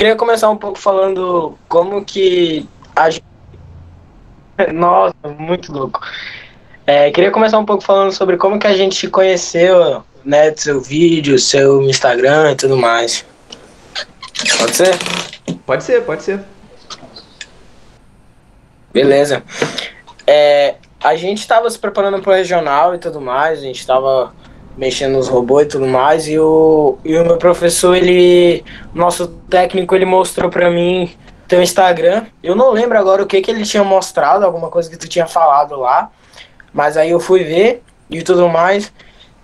Queria começar um pouco falando como que a gente... Nossa, muito louco. Queria começar um pouco falando sobre como que a gente se conheceu, né, do seu vídeo, seu Instagram e tudo mais. Pode ser? Pode ser, pode ser. Beleza. A gente tava se preparando pro regional e tudo mais, a gente tava mexendo nos robôs e tudo mais, e o meu professor, ele, nosso técnico, ele mostrou pra mim teu Instagram. Eu não lembro agora o que ele tinha mostrado, alguma coisa que tu tinha falado lá, mas aí eu fui ver e tudo mais,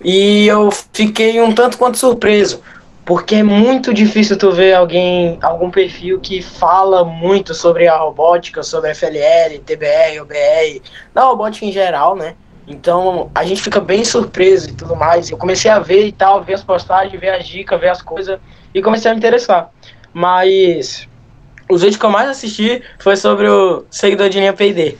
e eu fiquei um tanto quanto surpreso, porque é muito difícil tu ver algum perfil que fala muito sobre a robótica, sobre FLL, TBR, OBR, da robótica em geral, né? Então a gente fica bem surpreso e tudo mais. Eu comecei a ver e tal, ver as postagens, ver as dicas, ver as coisas, e comecei a me interessar. Mas os vídeos que eu mais assisti foi sobre o seguidor de linha PID.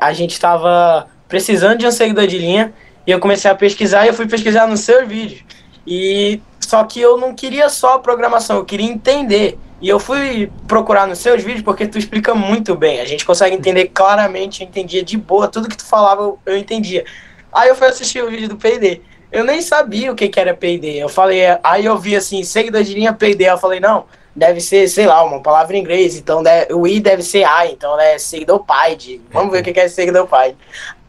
A gente tava precisando de um seguidor de linha, e eu comecei a pesquisar, e eu fui pesquisar no seu vídeo. E só que eu não queria só programação, eu queria entender. E eu fui procurar nos seus vídeos porque tu explica muito bem. A gente consegue entender claramente, eu entendia de boa. Tudo que tu falava, eu entendia. Aí eu fui assistir o vídeo do PID. Eu nem sabia o que era PID. Eu falei, aí eu vi assim, seguidor de linha PID. Eu falei, não, deve ser, sei lá, uma palavra em inglês. Então o I deve ser A, então é seguidor PID. Vamos ver o que é seguidor PID.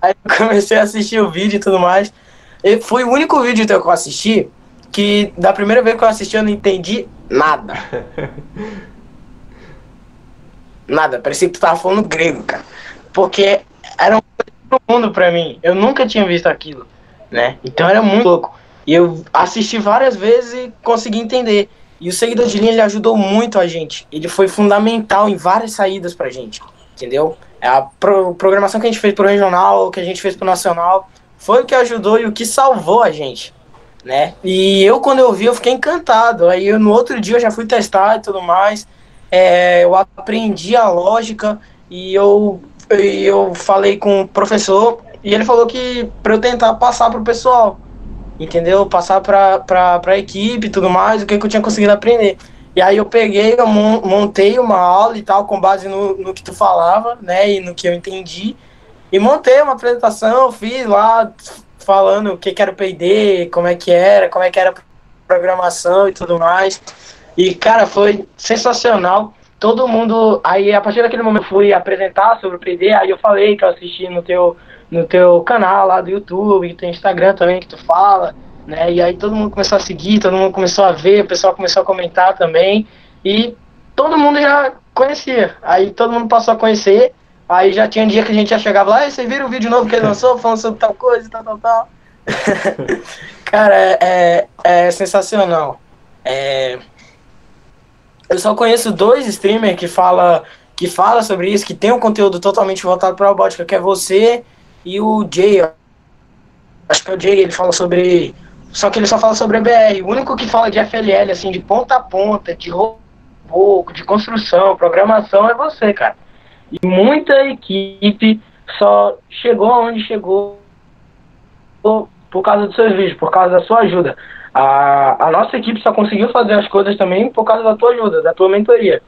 Aí eu comecei a assistir o vídeo e tudo mais. E foi o único vídeo que eu assisti que da primeira vez que eu assisti eu não entendi nada. Nada, parecia que tu tava falando grego, cara. Porque era um mundo pra mim. Eu nunca tinha visto aquilo, né? Então era muito louco. E eu assisti várias vezes e consegui entender. E o seguidor de linha, ele ajudou muito a gente. Ele foi fundamental em várias saídas pra gente, entendeu? A programação que a gente fez pro regional, que a gente fez pro nacional, foi o que ajudou e o que salvou a gente, né? E eu, quando eu vi, eu fiquei encantado. Aí eu, no outro dia eu já fui testar e tudo mais. Eu aprendi a lógica, e eu falei com o professor, e ele falou que para eu tentar passar pro pessoal, entendeu? Passar pra equipe e tudo mais, o que eu tinha conseguido aprender. E aí eu peguei, eu montei uma aula e tal, com base no que tu falava, né? E no que eu entendi, e montei uma apresentação, fiz lá falando o que era o PID, como é que era a programação e tudo mais. E, cara, foi sensacional. Todo mundo... Aí, a partir daquele momento, eu fui apresentar sobre o PID. Aí eu falei que eu assisti no teu canal lá do YouTube, e tem Instagram também que tu fala, né? E aí todo mundo começou a seguir, todo mundo começou a ver, o pessoal começou a comentar também. E todo mundo já conhecia. Aí todo mundo passou a conhecer. Aí já tinha um dia que a gente já chegava lá, e vocês viram o vídeo novo que ele lançou, falando sobre tal coisa, tal. Cara, é sensacional. Eu só conheço 2 streamers que fala sobre isso, que tem um conteúdo totalmente voltado para robótica, que é você e o Jay. Acho que é o Jay, ele fala sobre... Só que ele só fala sobre EBR. O único que fala de FLL, assim, de ponta a ponta, de robô, de construção, programação, é você, cara. E muita equipe só chegou onde chegou por causa dos seus vídeos, por causa da sua ajuda. A nossa equipe só conseguiu fazer as coisas também por causa da tua ajuda, da tua mentoria.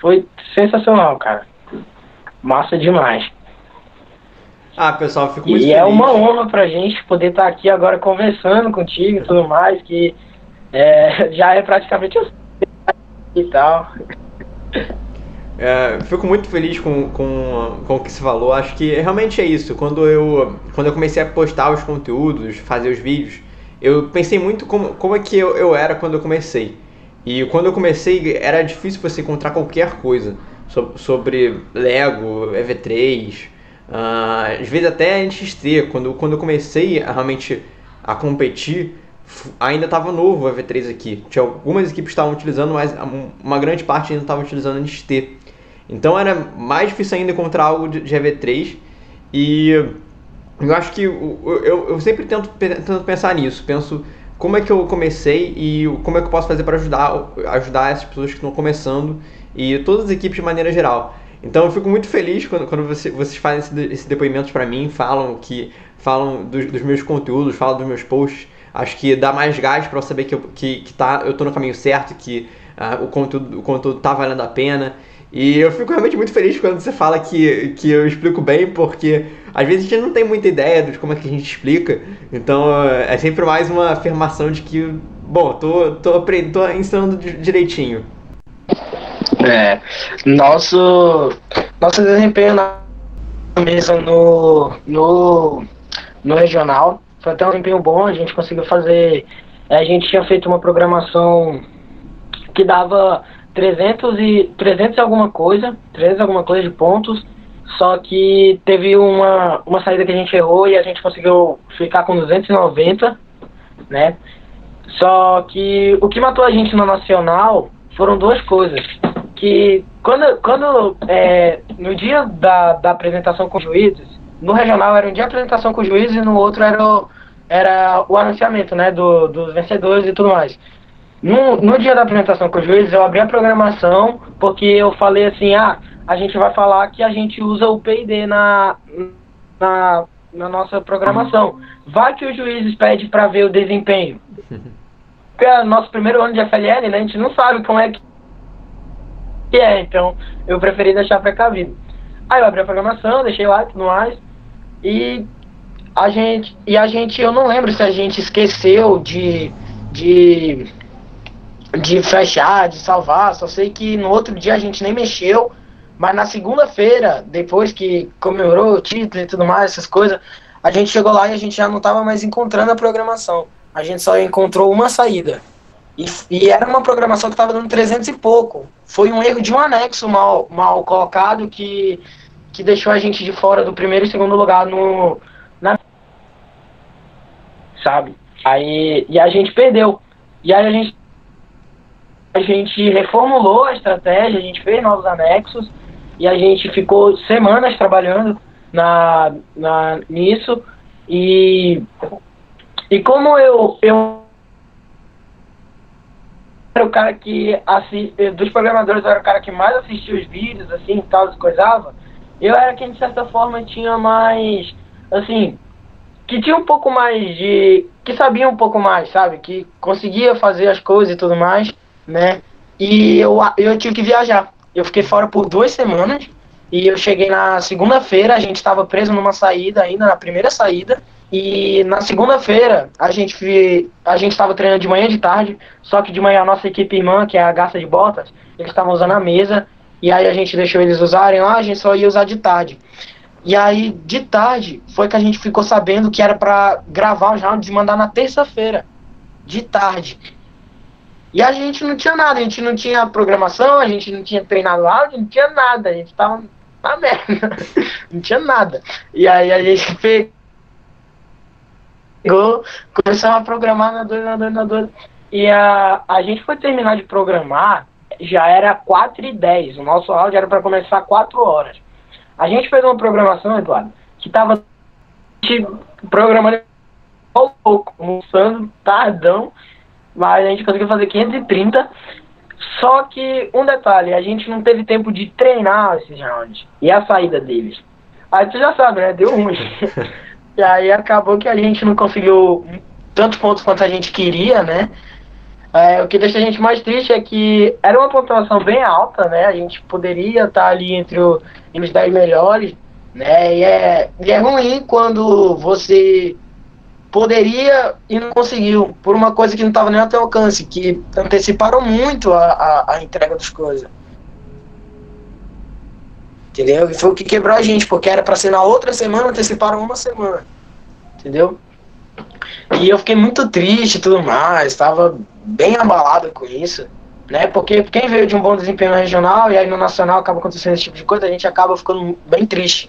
Foi sensacional, cara. Massa demais. Ah, pessoal, fico muito feliz. É uma honra pra gente poder estar aqui agora conversando contigo e tudo mais, que já é praticamente assim e tal. Fico muito feliz com o que se falou. Acho que realmente é isso. Quando eu comecei a postar os conteúdos, fazer os vídeos, eu pensei muito como é que eu era quando eu comecei. E quando eu comecei, era difícil você encontrar qualquer coisa sobre Lego, EV3, às vezes até NXT. Quando eu comecei realmente a competir, ainda estava novo o EV3 aqui. Tinha algumas equipes que estavam utilizando, mas uma grande parte ainda estava utilizando NXT. Então era mais difícil ainda encontrar algo de EV3, e eu acho que eu sempre tento pensar nisso, penso como é que eu comecei e como é que eu posso fazer para ajudar essas pessoas que estão começando, e todas as equipes de maneira geral. Então eu fico muito feliz quando vocês fazem esse depoimento para mim, falam dos meus conteúdos, falam dos meus posts. Acho que dá mais gás para eu saber que eu tô no caminho certo, que o conteúdo tá valendo a pena. E eu fico realmente muito feliz quando você fala que eu explico bem, porque às vezes a gente não tem muita ideia de como é que a gente explica. Então é sempre mais uma afirmação de que, bom, tô ensinando direitinho. É, nosso desempenho na mesa no regional foi até um desempenho bom. A gente conseguiu fazer, a gente tinha feito uma programação que dava 300 e alguma coisa de pontos, só que teve uma saída que a gente errou e a gente conseguiu ficar com 290, né? Só que o que matou a gente no nacional foram duas coisas, que quando no dia da apresentação com os juízes, no regional era um dia a apresentação com os juízes e no outro era o anunciamento, né, dos vencedores e tudo mais. No dia da apresentação com os juízes, eu abri a programação, porque eu falei assim, a gente vai falar que a gente usa o PID na nossa programação. Vai que os juízes pedem para ver o desempenho. Porque é nosso primeiro ano de FLL, né, a gente não sabe como é que é, então eu preferi deixar precavido. Aí eu abri a programação, deixei lá e tudo mais, e eu não lembro se a gente esqueceu de fechar, de salvar, só sei que no outro dia a gente nem mexeu, mas na segunda-feira, depois que comemorou o título e tudo mais, essas coisas, a gente chegou lá e a gente já não estava mais encontrando a programação, a gente só encontrou uma saída, e era uma programação que estava dando 300 e pouco, foi um erro de um anexo mal colocado que deixou a gente de fora do primeiro e segundo lugar sabe, aí, e a gente perdeu, e aí a gente reformulou a estratégia, a gente fez novos anexos e a gente ficou semanas trabalhando nisso e como eu era o cara que dos programadores, eu era o cara que mais assistia os vídeos assim, tal, coisava, eu era quem de certa forma tinha mais assim, que tinha um pouco mais de, que sabia um pouco mais, sabe, que conseguia fazer as coisas e tudo mais, né? E eu tive que viajar. Eu fiquei fora por 2 semanas e eu cheguei na segunda-feira. A gente estava preso numa saída ainda, na primeira saída. E na segunda-feira a gente estava treinando de manhã e de tarde. Só que de manhã a nossa equipe irmã, que é a Garça de Botas, eles estavam usando a mesa. E aí a gente deixou eles usarem lá, a gente só ia usar de tarde. E aí de tarde foi que a gente ficou sabendo que era para gravar os rounds e mandar na terça-feira, de tarde. E a gente não tinha nada, a gente não tinha programação, a gente não tinha treinado lá, a gente não tinha nada, a gente tava na merda, não tinha nada. E aí a gente pegou, começamos a programar na 2. E a gente foi terminar de programar, já era 4h10, o nosso áudio era para começar 4 horas. A gente fez uma programação, Eduardo, que tava programando pouco, almoçando, tardão, mas a gente conseguiu fazer 530, só que um detalhe, a gente não teve tempo de treinar esses rounds, e a saída deles. Aí tu já sabe, né, deu ruim. E aí acabou que a gente não conseguiu tantos pontos quanto a gente queria, né. O que deixa a gente mais triste é que era uma pontuação bem alta, né, a gente poderia estar ali entre os 10 melhores, né, e é ruim quando você poderia e não conseguiu, por uma coisa que não estava nem ao teu alcance, que anteciparam muito a entrega das coisas. Entendeu? E foi o que quebrou a gente, porque era para ser na outra semana, anteciparam uma semana. Entendeu? E eu fiquei muito triste e tudo mais, estava bem abalado com isso, né? Porque quem veio de um bom desempenho regional e aí no nacional acaba acontecendo esse tipo de coisa, a gente acaba ficando bem triste.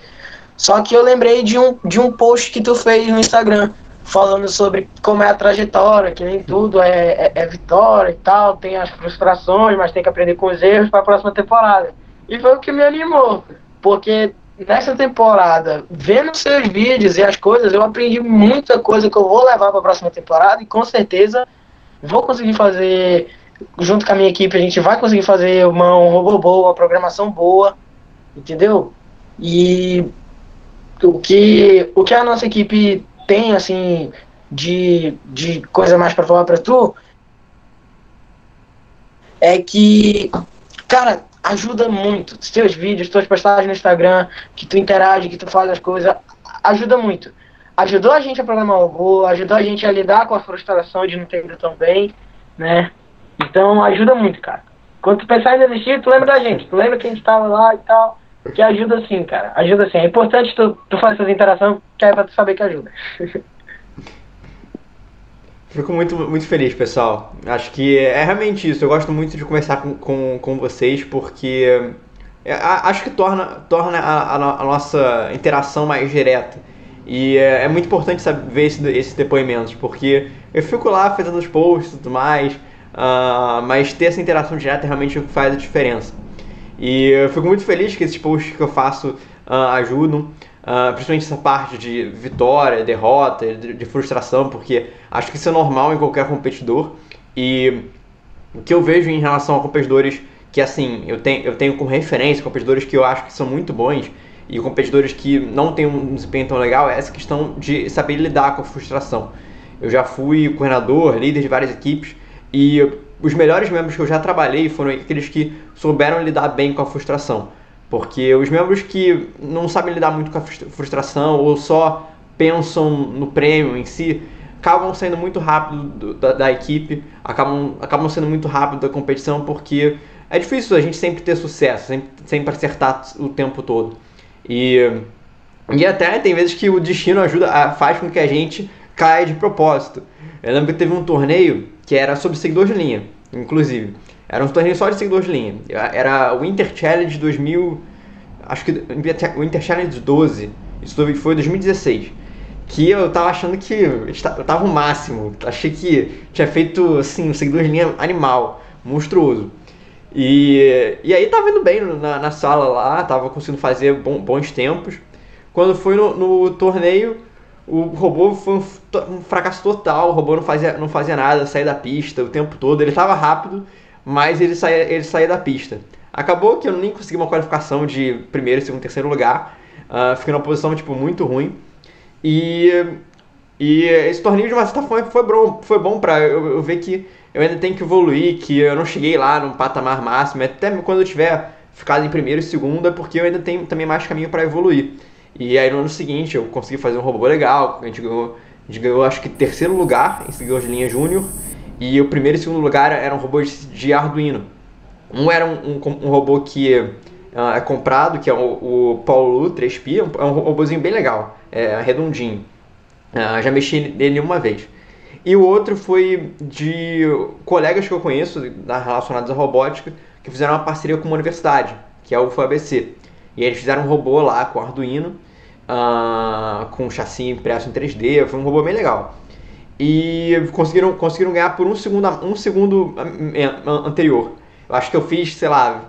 Só que eu lembrei de um post que tu fez no Instagram, falando sobre como é a trajetória, que nem tudo é vitória e tal, tem as frustrações, mas tem que aprender com os erros para a próxima temporada. E foi o que me animou, porque nessa temporada, vendo seus vídeos e as coisas, eu aprendi muita coisa que eu vou levar para a próxima temporada e com certeza vou conseguir fazer, junto com a minha equipe, a gente vai conseguir fazer um robô boa, uma programação boa, entendeu? E o que a nossa equipe tem, assim, de coisa mais pra falar pra tu, é que, cara, ajuda muito. Seus vídeos, suas postagens no Instagram, que tu interage, que tu faz as coisas, ajuda muito. Ajudou a gente a programar o robô, ajudou a gente a lidar com a frustração de não ter ido tão bem, né? Então ajuda muito, cara. Quando tu pensar em desistir, tu lembra da gente, tu lembra que a gente tava lá e tal, que ajuda sim, cara, ajuda sim. É importante tu fazer essas interações, que é pra tu saber que ajuda. Fico muito, muito feliz, pessoal. Acho que é realmente isso. Eu gosto muito de conversar com vocês, porque acho que torna a nossa interação mais direta. E é muito importante saber ver esses depoimentos, porque eu fico lá fazendo os posts e tudo mais, mas ter essa interação direta realmente faz a diferença. E eu fico muito feliz que esses posts que eu faço ajudam, principalmente essa parte de vitória, derrota, de frustração, porque acho que isso é normal em qualquer competidor. E o que eu vejo em relação a competidores que, assim, eu tenho como referência competidores que eu acho que são muito bons, e competidores que não têm um desempenho tão legal, é essa questão de saber lidar com a frustração. Eu já fui coordenador, líder de várias equipes, e os melhores membros que eu já trabalhei foram aqueles que souberam lidar bem com a frustração. Porque os membros que não sabem lidar muito com a frustração, ou só pensam no prêmio em si, acabam saindo muito rápido da equipe, acabam sendo muito rápido da competição, porque é difícil a gente sempre ter sucesso, sempre acertar o tempo todo. E até tem vezes que o destino faz com que a gente caia de propósito. Eu lembro que teve um torneio que era sobre seguidor de linha, inclusive. Era um torneio só de seguidor de linha. Era o Winter Challenge 2000... Acho que o Winter Challenge 12. Isso foi em 2016. Que eu tava achando que... Eu tava o máximo. Achei que tinha feito, assim, um seguidor de linha animal. Monstruoso. E aí tava indo bem na sala lá, tava conseguindo fazer bons tempos. Quando foi no torneio, o robô foi um fracasso total, o robô não fazia nada, saía da pista o tempo todo. Ele tava rápido, mas ele saía da pista. Acabou que eu nem consegui uma qualificação de primeiro, segundo, terceiro lugar. Fiquei numa posição, tipo, muito ruim. E esse torneio, de uma certa forma, foi bom pra eu ver que eu ainda tenho que evoluir, que eu não cheguei lá num patamar máximo, até quando eu tiver ficado em primeiro e segundo, é porque eu ainda tenho também mais caminho para evoluir. E aí no ano seguinte eu consegui fazer um robô legal, a gente ganhou acho que terceiro lugar em seguidor de linha júnior, e o primeiro e segundo lugar eram robôs de Arduino. Um era um robô que é comprado, que é o Pololu 3P, é um robôzinho bem legal, é redondinho, já mexi nele uma vez. E o outro foi de colegas que eu conheço relacionados à robótica, que fizeram uma parceria com uma universidade, que é a UFABC. E eles fizeram um robô lá com Arduino, com chassi impresso em 3D, foi um robô bem legal. E conseguiram ganhar por um segundo anterior. Eu acho que eu fiz, sei lá,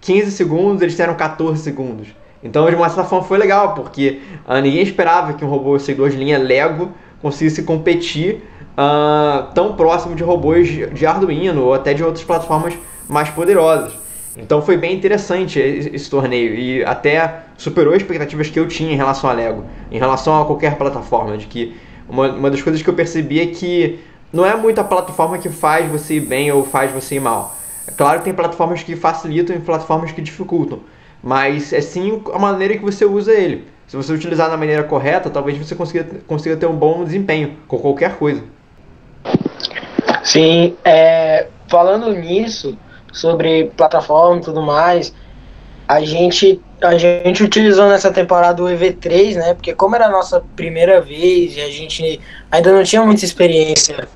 15 segundos, eles fizeram 14 segundos. Então, de uma certa forma, foi legal, porque ninguém esperava que um robô seguidor de linha Lego conseguisse competir tão próximo de robôs de Arduino ou até de outras plataformas mais poderosas. Então foi bem interessante esse torneio e até superou as expectativas que eu tinha em relação a Lego, em relação a qualquer plataforma. De que uma das coisas que eu percebi é que não é muito a plataforma que faz você ir bem ou faz você ir mal. É claro que tem plataformas que facilitam e plataformas que dificultam, mas é sim a maneira que você usa ele. Se você utilizar da maneira correta, talvez você consiga ter um bom desempenho com qualquer coisa. Sim, falando nisso, sobre plataforma e tudo mais, a gente utilizou nessa temporada o EV3, né? Porque como era a nossa primeira vez e a gente ainda não tinha muita experiência.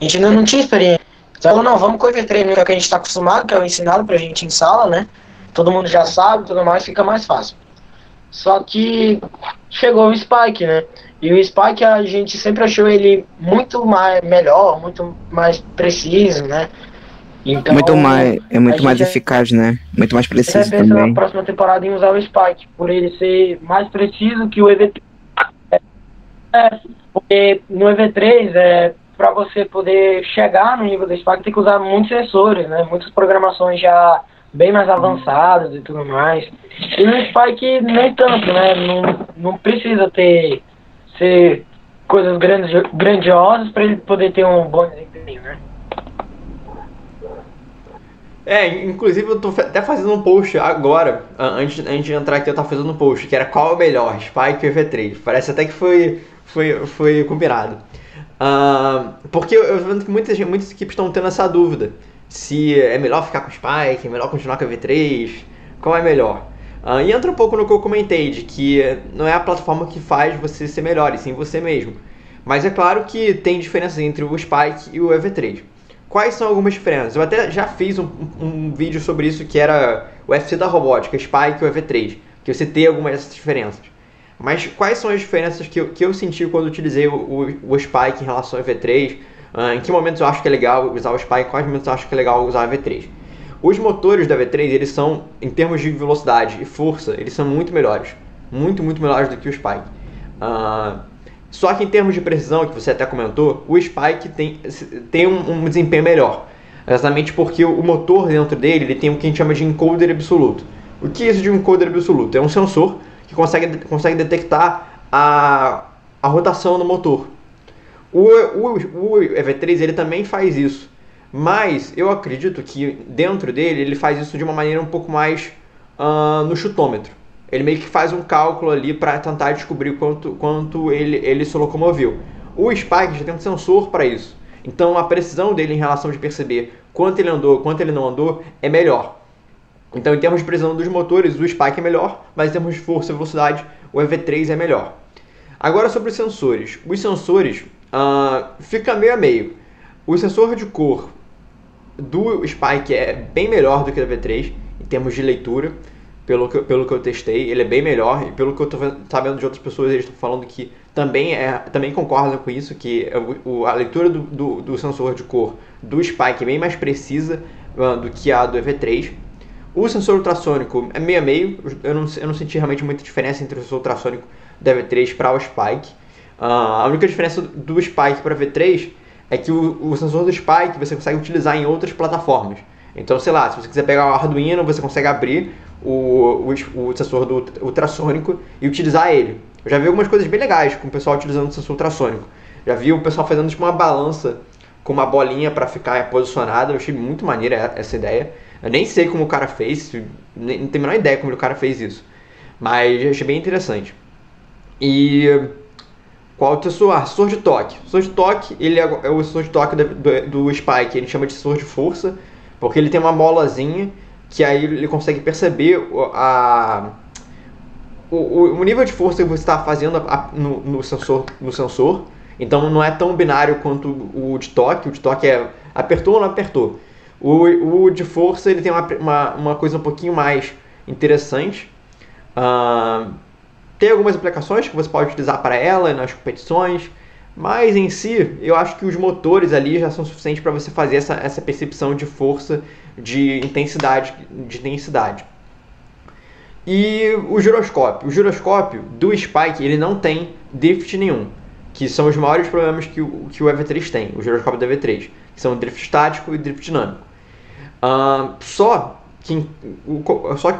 A gente ainda não tinha experiência. Então não, vamos com o EV3, que é o que a gente está acostumado, que é o ensinado pra gente em sala, né? Todo mundo já sabe, tudo mais, fica mais fácil. Só que chegou o Spike, né? E o Spike a gente sempre achou ele muito melhor, muito mais preciso, né? Então, muito mais eficaz, né? Muito mais preciso também. A gente vai pensar na próxima temporada em usar o Spike, por ele ser mais preciso que o EV3. Porque no EV3, para você poder chegar no nível do Spike, tem que usar muitos sensores, né? Muitas programações já bem mais avançados e tudo mais. E no Spike nem tanto, né? Não precisa ser coisas grandiosas para ele poder ter um bom desempenho, né? Inclusive eu tô até fazendo um post agora, antes de entrar aqui eu tava fazendo um post, que era qual é o melhor, Spike ou EV3. Parece até que foi combinado. Porque eu vejo que muitas equipes estão tendo essa dúvida. Se é melhor ficar com o Spike, é melhor continuar com a EV3, qual é melhor? E entra um pouco no que eu comentei, de que não é a plataforma que faz você ser melhor, e sim você mesmo. Mas é claro que tem diferenças entre o Spike e o EV3. Quais são algumas diferenças? Eu até já fiz um vídeo sobre isso, que era o UFC da robótica, Spike e o EV3, que você tem algumas dessas diferenças. Mas quais são as diferenças que eu senti quando utilizei o Spike em relação ao EV3? Em que momentos eu acho que é legal usar o Spike, quais momentos eu acho que é legal usar o EV3? Os motores da EV3, eles são, em termos de velocidade e força, eles são muito melhores. Muito, muito melhores do que o Spike. Só que em termos de precisão, que você até comentou, o Spike tem um desempenho melhor. Exatamente porque o motor dentro dele, ele tem o que a gente chama de encoder absoluto. O que é isso de um encoder absoluto? É um sensor que consegue detectar a rotação do motor. O EV3 ele também faz isso, mas eu acredito que dentro dele ele faz isso de uma maneira um pouco mais no chutômetro. Ele meio que faz um cálculo ali para tentar descobrir quanto ele se locomoveu. O Spike já tem um sensor para isso, então a precisão dele em relação de perceber quanto ele andou, quanto ele não andou, é melhor. Então em termos de precisão dos motores, o Spike é melhor, mas em termos de força e velocidade, o EV3 é melhor. Agora sobre os sensores. Os sensores fica meio a meio. O sensor de cor do Spike é bem melhor do que o EV3 em termos de leitura. Pelo que eu testei, ele é bem melhor, e pelo que eu estou sabendo de outras pessoas, eles estão falando que também concordam com isso, que a leitura do sensor de cor do Spike é bem mais precisa do que a do EV3. O sensor ultrassônico é meio a meio, eu não senti realmente muita diferença entre o sensor ultrassônico da EV3 para o Spike. A única diferença do Spike para o EV3 é que o sensor do Spike você consegue utilizar em outras plataformas. Então, sei lá, se você quiser pegar o Arduino, você consegue abrir o sensor do ultrassônico e utilizar ele. Eu já vi algumas coisas bem legais com o pessoal utilizando o sensor ultrassônico. Já vi o pessoal fazendo tipo uma balança com uma bolinha para ficar posicionada. Eu achei muito maneira essa ideia. Eu nem sei como o cara fez, não tenho a menor ideia como o cara fez isso. Mas achei bem interessante. E qual é o sensor? Sensor de toque. O sensor de toque, ele é o sensor de toque do Spike, ele chama de sensor de força, porque ele tem uma molazinha que aí ele consegue perceber o nível de força que você está fazendo no sensor. Então não é tão binário quanto o de toque. O de toque é apertou ou não apertou. O de força ele tem uma coisa um pouquinho mais interessante. Tem algumas aplicações que você pode utilizar para ela nas competições, mas em si, eu acho que os motores ali já são suficientes para você fazer essa percepção de força, de intensidade. E o giroscópio. O giroscópio do Spike ele não tem drift nenhum, que são os maiores problemas que o EV3 tem, o giroscópio do EV3, que são drift estático e drift dinâmico. Só que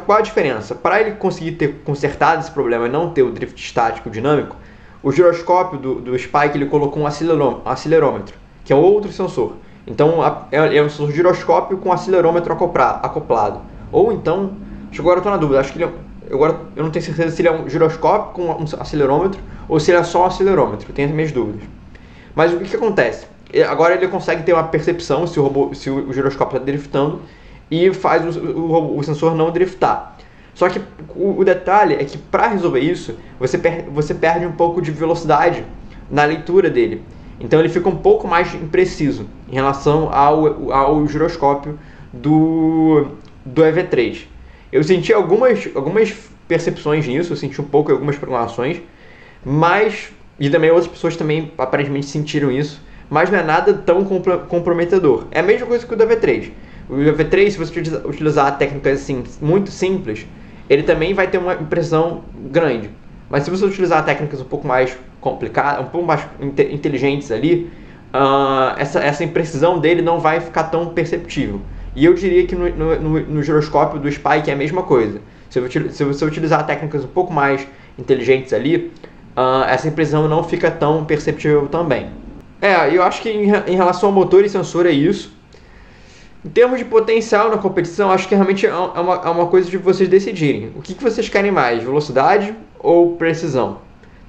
qual a diferença? Para ele conseguir ter consertado esse problema e não ter o drift estático dinâmico, o giroscópio do Spike ele colocou um acelerômetro, que é outro sensor. Então é um sensor giroscópio com acelerômetro acoplado. Ou então, agora eu estou na dúvida, acho que agora eu não tenho certeza se ele é um giroscópio com um acelerômetro ou se ele é só um acelerômetro, eu tenho as minhas dúvidas. Mas o que acontece? Agora ele consegue ter uma percepção se o giroscópio está driftando e faz o sensor não driftar. Só que o detalhe é que para resolver isso, você perde um pouco de velocidade na leitura dele. Então ele fica um pouco mais impreciso em relação ao giroscópio do EV3. Eu senti algumas percepções nisso, eu senti um pouco em algumas programações, mas, e também outras pessoas também aparentemente sentiram isso, mas não é nada tão comprometedor. É a mesma coisa que o do EV3. O EV3, se você utilizar técnicas assim, muito simples, ele também vai ter uma impressão grande. Mas se você utilizar técnicas um pouco mais complicadas, um pouco mais inteligentes ali, essa imprecisão dele não vai ficar tão perceptível. E eu diria que no giroscópio do Spike é a mesma coisa. Se você utilizar técnicas um pouco mais inteligentes ali, essa imprecisão não fica tão perceptível também. Eu acho que em relação ao motor e sensor é isso. Em termos de potencial na competição, acho que realmente é uma coisa de vocês decidirem. O que vocês querem mais, velocidade ou precisão?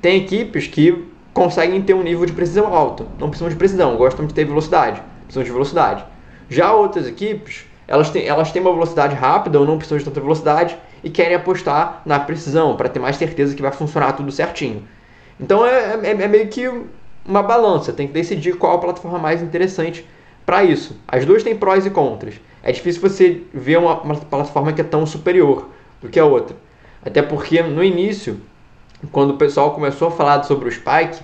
Tem equipes que conseguem ter um nível de precisão alto, não precisam de precisão, gostam de ter velocidade, precisam de velocidade. Já outras equipes, elas têm uma velocidade rápida ou não precisam de tanta velocidade e querem apostar na precisão para ter mais certeza que vai funcionar tudo certinho. Então é meio que uma balança, tem que decidir qual a plataforma mais interessante para isso. As duas têm prós e contras. É difícil você ver uma plataforma que é tão superior do que a outra. Até porque no início, quando o pessoal começou a falar sobre o Spike,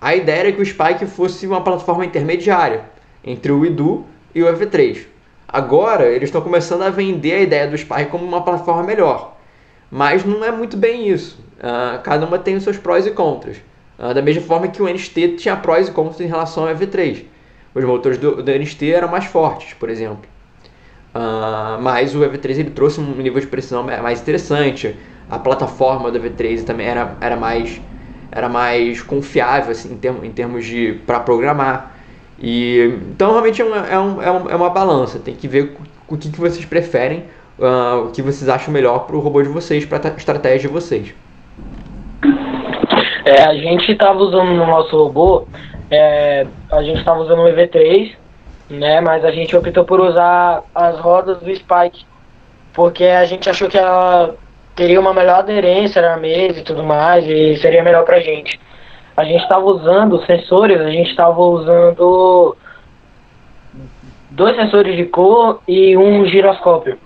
a ideia era que o Spike fosse uma plataforma intermediária entre o Edu e o EV3. Agora eles estão começando a vender a ideia do Spike como uma plataforma melhor. Mas não é muito bem isso. Cada uma tem os seus prós e contras. Da mesma forma que o NXT tinha prós e contras em relação ao EV3. Os motores do NXT eram mais fortes, por exemplo. Mas o EV3 ele trouxe um nível de precisão mais interessante. A plataforma do EV3 também era mais confiável assim, em termos de para programar. E, então realmente é uma balança. Tem que ver o que vocês preferem, o que vocês acham melhor para o robô de vocês, para a estratégia de vocês. A gente estava usando no nosso robô, a gente estava usando o EV3, né, mas a gente optou por usar as rodas do Spike, porque a gente achou que ela teria uma melhor aderência na mesa e tudo mais, e seria melhor pra gente. A gente estava usando sensores, a gente estava usando 2 sensores de cor e um giroscópio,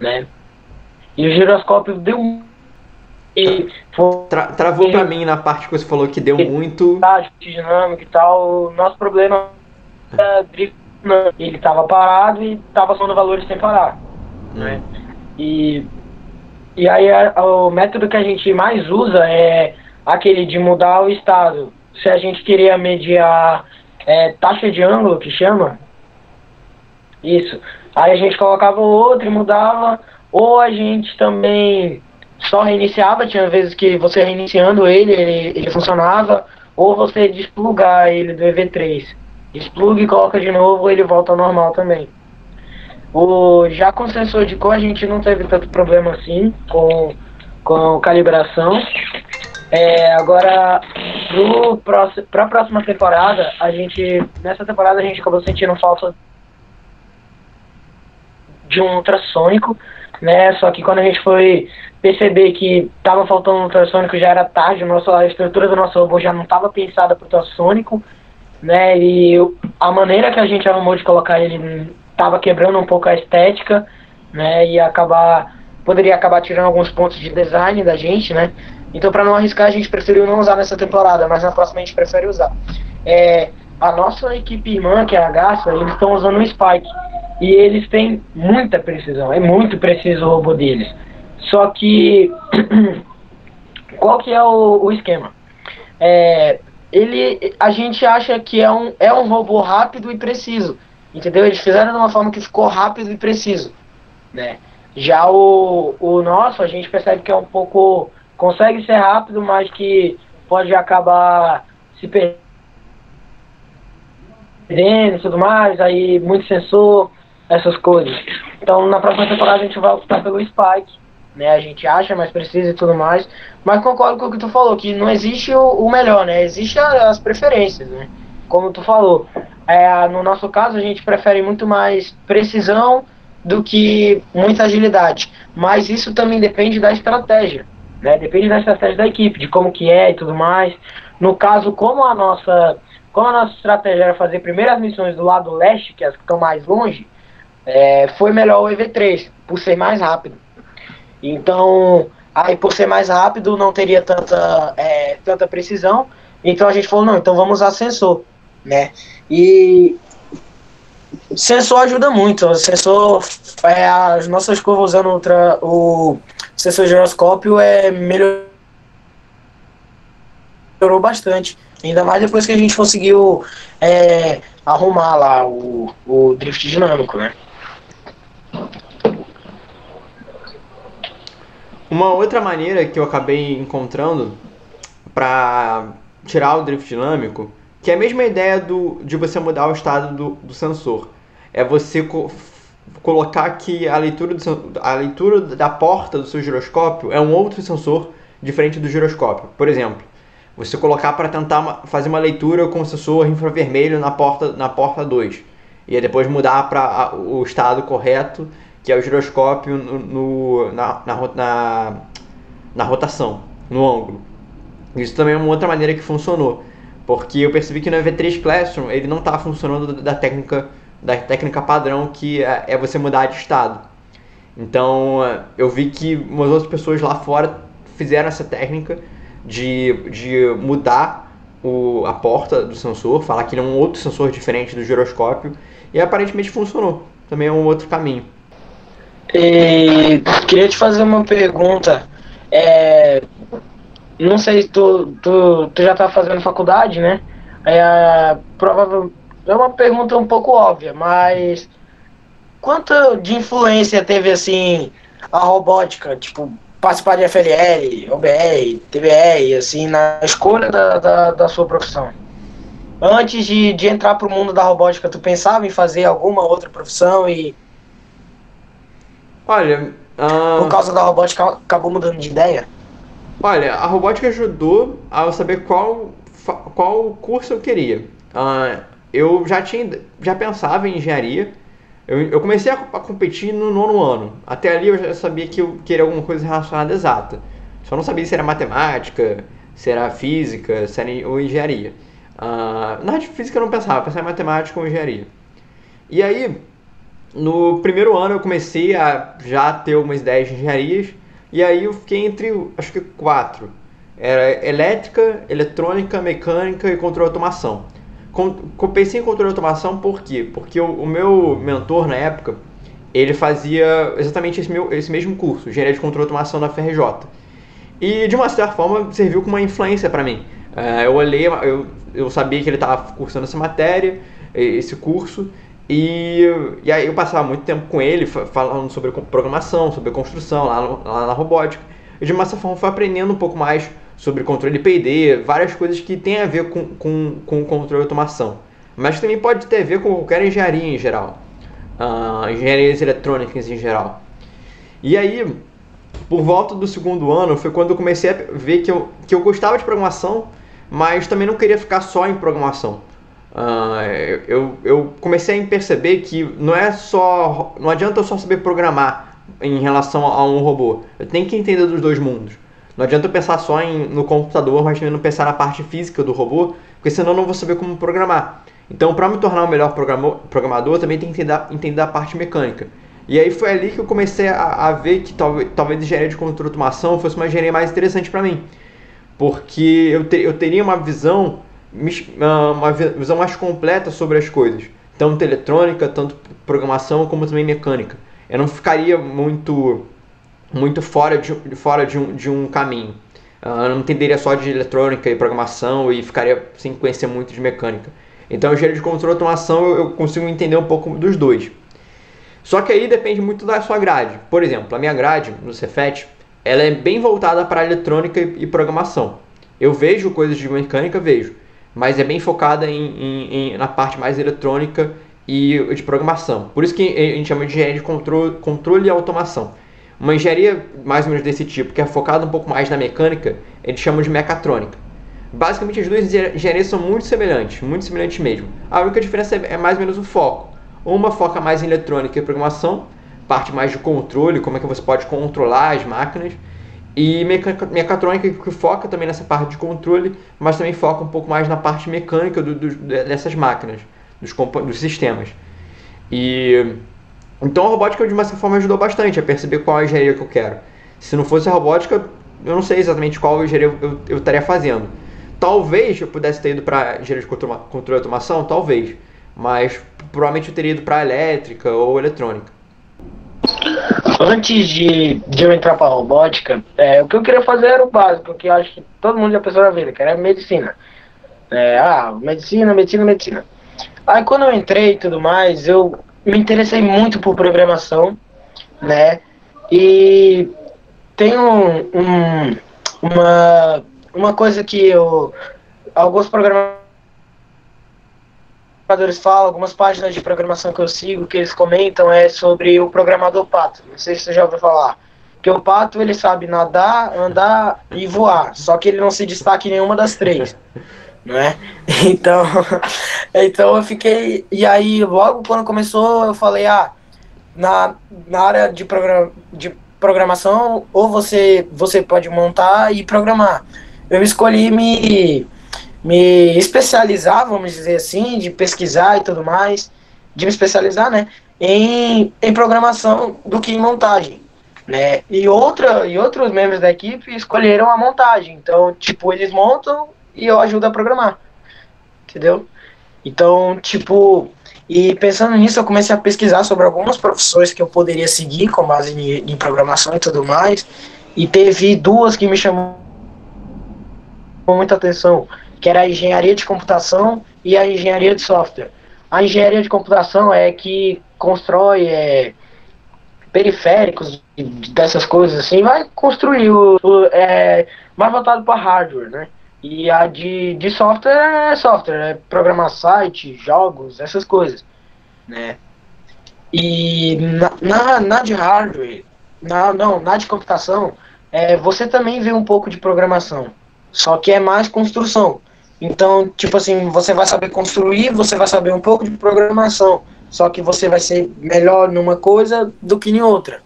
né, e o giroscópio deu... E travou para mim na parte que você falou que deu muito dinâmico e tal. O nosso problema era ele tava parado e tava somando valores sem parar, né? E aí o método que a gente mais usa é aquele de mudar o estado. Se a gente queria medir a taxa de ângulo, que chama isso, aí a gente colocava o outro e mudava, ou a gente também só reiniciava. Tinha vezes que você reiniciando ele funcionava, ou você desplugar ele do EV3, despluga e coloca de novo, ele volta ao normal também. Já com o sensor de cor a gente não teve tanto problema assim com calibração. Agora para a próxima temporada, nessa temporada a gente acabou sentindo falta de um ultrassônico, né? Só que quando a gente foi perceber que estava faltando um ultrassônico já era tarde. A estrutura do nosso robô já não estava pensada para o ultrassônico, né? E a maneira que a gente arrumou de colocar ele estava quebrando um pouco a estética, né? E poderia acabar tirando alguns pontos de design da gente, né? Então, para não arriscar, a gente preferiu não usar nessa temporada, mas na próxima a gente prefere usar. A nossa equipe irmã, que é a Garça, eles estão usando o Spike. E eles têm muita precisão, é muito preciso o robô deles. Só que, qual que é o esquema? A gente acha que é um robô rápido e preciso, entendeu? Eles fizeram de uma forma que ficou rápido e preciso, né? Já o nosso, a gente percebe que é um pouco... Consegue ser rápido, mas que pode acabar se perdendo e tudo mais, aí muito sensor... essas coisas. Então na próxima temporada a gente vai optar pelo Spike, né? A gente acha mais preciso e tudo mais, mas concordo com o que tu falou, que não existe o melhor, né? Existem as preferências, né? Como tu falou, no nosso caso a gente prefere muito mais precisão do que muita agilidade, mas isso também depende da estratégia, né? Depende da estratégia da equipe, de como que é e tudo mais. No caso, como a nossa estratégia era fazer primeiro as missões do lado leste, que as que estão mais longe, foi melhor o EV3, por ser mais rápido. Então, aí por ser mais rápido não teria tanta precisão. Então a gente falou, não, então vamos usar sensor, né? E sensor ajuda muito. O sensor, as nossas curvas usando o sensor giroscópio melhorou bastante. Ainda mais depois que a gente conseguiu arrumar lá o drift dinâmico, né? Uma outra maneira que eu acabei encontrando para tirar o drift dinâmico, que é a mesma ideia de você mudar o estado do sensor, é você colocar que a leitura da porta do seu giroscópio é um outro sensor diferente do giroscópio. Por exemplo, você colocar para tentar fazer uma leitura com o sensor infravermelho na porta 2 e aí depois mudar para o estado correto, que é o giroscópio na rotação, no ângulo. Isso também é uma outra maneira que funcionou, porque eu percebi que no EV3 Classroom ele não estava funcionando da técnica padrão, que é você mudar de estado. Então eu vi que umas outras pessoas lá fora fizeram essa técnica de mudar a porta do sensor, falar que ele é um outro sensor diferente do giroscópio, e aparentemente funcionou. Também é um outro caminho. E queria te fazer uma pergunta. Não sei, tu já tá fazendo faculdade, né? É uma pergunta um pouco óbvia, mas quanto de influência teve assim a robótica, tipo participar de FLL, OBR, TBR, assim, na escolha da sua profissão? Antes de entrar pro mundo da robótica, tu pensava em fazer alguma outra profissão e... Olha... Por causa da robótica, acabou mudando de ideia? Olha, a robótica ajudou a eu saber qual curso eu queria. Eu já pensava em engenharia. Eu comecei a competir no nono ano. Até ali eu já sabia que eu queria alguma coisa relacionada à exata. Só não sabia se era matemática, se era física, se era ou engenharia. Na área de física eu não pensava, eu pensava em matemática ou engenharia. E aí, no primeiro ano eu comecei a já ter algumas ideias de engenharias. E aí eu fiquei entre, acho que 4. Era elétrica, eletrônica, mecânica e controle de automação. Pensei em controle de automação por quê? Porque o meu mentor na época, ele fazia exatamente esse mesmo curso, engenharia de controle de automação da FRJ. E de uma certa forma serviu como uma influência para mim. Eu olhei, eu sabia que ele estava cursando essa matéria, esse curso, e aí eu passava muito tempo com ele falando sobre programação, sobre construção lá na robótica. E de uma certa forma fui aprendendo um pouco mais sobre controle PID, várias coisas que tem a ver com controle de automação, mas também pode ter a ver com qualquer engenharia em geral, engenharias eletrônicas em geral. E aí, por volta do segundo ano, foi quando eu comecei a ver que eu gostava de programação, mas também não queria ficar só em programação. Eu comecei a perceber que não adianta eu só saber programar em relação a um robô, eu tenho que entender dos dois mundos. Não adianta eu pensar só no computador, mas também não pensar na parte física do robô, porque senão eu não vou saber como programar. Então, para me tornar um melhor programador, eu também tenho que entender a parte mecânica. E aí foi ali que eu comecei a ver que talvez engenharia de controle de automação fosse uma engenharia mais interessante para mim. Porque eu teria uma visão mais completa sobre as coisas. Tanto eletrônica, tanto programação, como também mecânica. Eu não ficaria muito fora de um caminho. Eu não entenderia só de eletrônica e programação e ficaria sem conhecer muito de mecânica. Então, o engenheiro de controle e automação, eu consigo entender um pouco dos dois. Só que aí depende muito da sua grade. Por exemplo, a minha grade no Cefet, ela é bem voltada para eletrônica e programação. Eu vejo coisas de mecânica, mas é bem focada na parte mais eletrônica e de programação. Por isso que a gente chama de engenharia de controle e automação. Uma engenharia mais ou menos desse tipo, que é focada um pouco mais na mecânica, eles chamam de mecatrônica. Basicamente, as duas engenharias são muito semelhantes mesmo. A única diferença é mais ou menos o foco. Uma foca mais em eletrônica e programação, parte mais de controle, como é que você pode controlar as máquinas, e mecatrônica, que foca também nessa parte de controle, mas também foca um pouco mais na parte mecânica dessas máquinas, dos sistemas. Então a robótica, de uma certa forma, ajudou bastante a perceber qual a engenharia que eu quero. Se não fosse a robótica, eu não sei exatamente qual engenharia eu estaria fazendo. Talvez eu pudesse ter ido para engenharia de controle e automação, talvez. Mas provavelmente eu teria ido para elétrica ou eletrônica. Antes de eu entrar para a robótica, o que eu queria fazer era o básico, que eu acho que todo mundo já pensou na vida, que era medicina. Medicina. Aí quando eu entrei e tudo mais, eu me interessei muito por programação, né? E tem uma coisa que alguns programadores programadores falam, algumas páginas de programação que eu sigo, que eles comentam, é sobre o programador pato. Não sei se você já ouviu falar. Porque o pato, ele sabe nadar, andar e voar, só que ele não se destaca em nenhuma das três, né? Então eu fiquei... E aí, logo quando começou, eu falei, na área de programação, ou você pode montar e programar. Eu escolhi me especializar, vamos dizer assim, de pesquisar e tudo mais, de me especializar, né, em programação do que em montagem, né, e outros membros da equipe escolheram a montagem, então, tipo, eles montam e eu ajudo a programar, entendeu? Então, tipo, e pensando nisso, eu comecei a pesquisar sobre algumas profissões que eu poderia seguir com base em programação e tudo mais, e teve duas que me chamou muita atenção, que era a engenharia de computação e a engenharia de software. A engenharia de computação é que constrói periféricos dessas coisas, assim, vai construir mais voltado para hardware, né? E a de software é programar site, jogos, essas coisas, né? E na de hardware, na de computação, você também vê um pouco de programação, só que é mais construção. Então, tipo assim, você vai saber construir, você vai saber um pouco de programação, só que você vai ser melhor numa coisa do que em outra,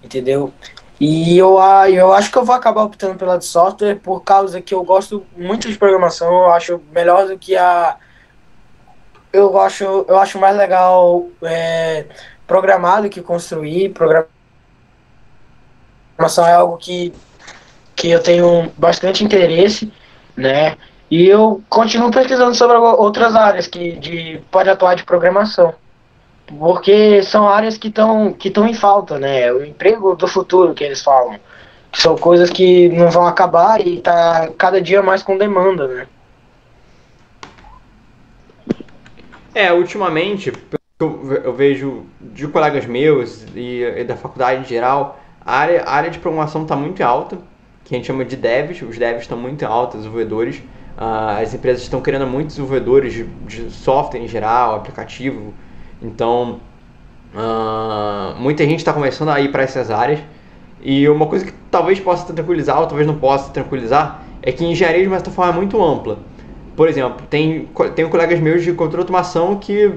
entendeu? E eu acho que eu vou acabar optando pela de software por causa que eu gosto muito de programação, eu acho melhor do que a... Eu acho mais legal programar do que construir, programação é algo que eu tenho bastante interesse, né? E eu continuo pesquisando sobre outras áreas que pode atuar de programação. Porque são áreas que estão em falta, né? O emprego do futuro, que eles falam. Que são coisas que não vão acabar e tá cada dia mais com demanda, né? Ultimamente, eu vejo de colegas meus e da faculdade em geral, a área de programação tá muito alta, que a gente chama de devs. Os devs estão muito altos, os desenvolvedores. As empresas estão querendo muitos desenvolvedores de software em geral, aplicativo. Então, muita gente está começando a ir para essas áreas. E uma coisa que talvez possa tranquilizar, ou talvez não possa tranquilizar, é que engenharia de plataforma é muito ampla. Por exemplo, tenho colegas meus de controle de automação que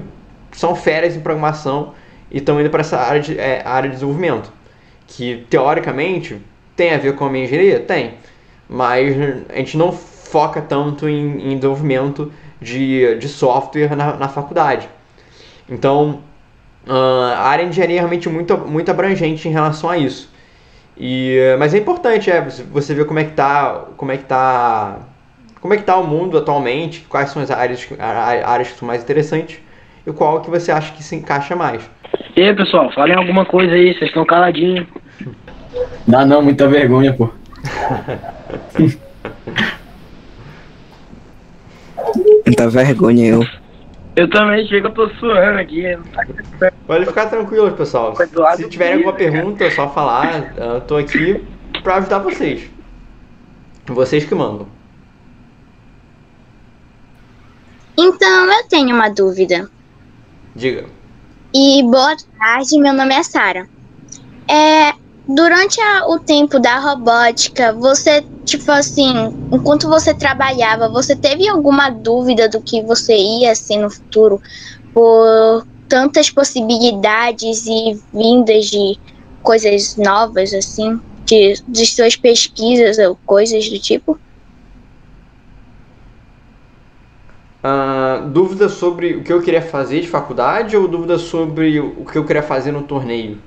são férias em programação e estão indo para essa área de desenvolvimento. Que, teoricamente, tem a ver com a minha engenharia? Tem. Mas a gente não foca tanto em desenvolvimento de software na faculdade. Então, a área de engenharia é realmente muito, muito abrangente em relação a isso. Mas é importante você ver como é que tá o mundo atualmente, quais são as áreas que são mais interessantes e qual que você acha que se encaixa mais. E aí, pessoal, falem alguma coisa aí, vocês estão caladinhos. Não, muita vergonha, pô. Muita vergonha, eu também, chega, eu tô suando aqui. Pode ficar tranquilo, pessoal. Se tiverem alguma pergunta, é só falar. Eu tô aqui pra ajudar vocês. Vocês que mandam. Então, eu tenho uma dúvida. Diga. E boa tarde, meu nome é Sara. Durante o tempo da robótica, você, tipo assim, enquanto você trabalhava, você teve alguma dúvida do que você ia ser no futuro por tantas possibilidades e vindas de coisas novas, assim, de suas pesquisas ou coisas do tipo? Dúvida sobre o que eu queria fazer de faculdade ou dúvida sobre o que eu queria fazer no torneio?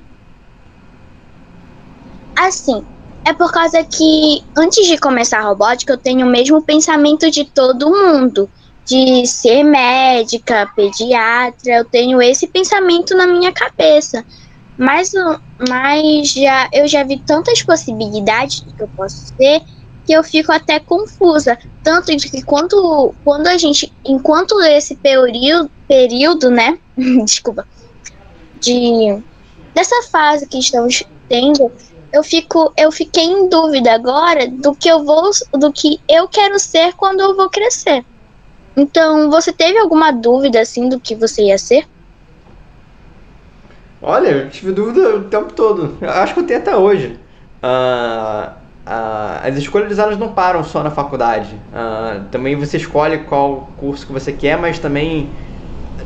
Assim, é por causa que antes de começar a robótica eu tenho o mesmo pensamento de todo mundo, de ser médica, pediatra, eu tenho esse pensamento na minha cabeça, mas eu já vi tantas possibilidades que eu posso ser que eu fico até confusa, tanto de que quando a gente, enquanto esse período, né, desculpa, dessa fase que estamos tendo, eu fiquei em dúvida agora do que eu quero ser quando eu vou crescer. Então, você teve alguma dúvida, assim, do que você ia ser? Olha, eu tive dúvida o tempo todo. Eu acho que eu tenho até hoje. As escolhas, elas não param só na faculdade. Também você escolhe qual curso que você quer, mas também,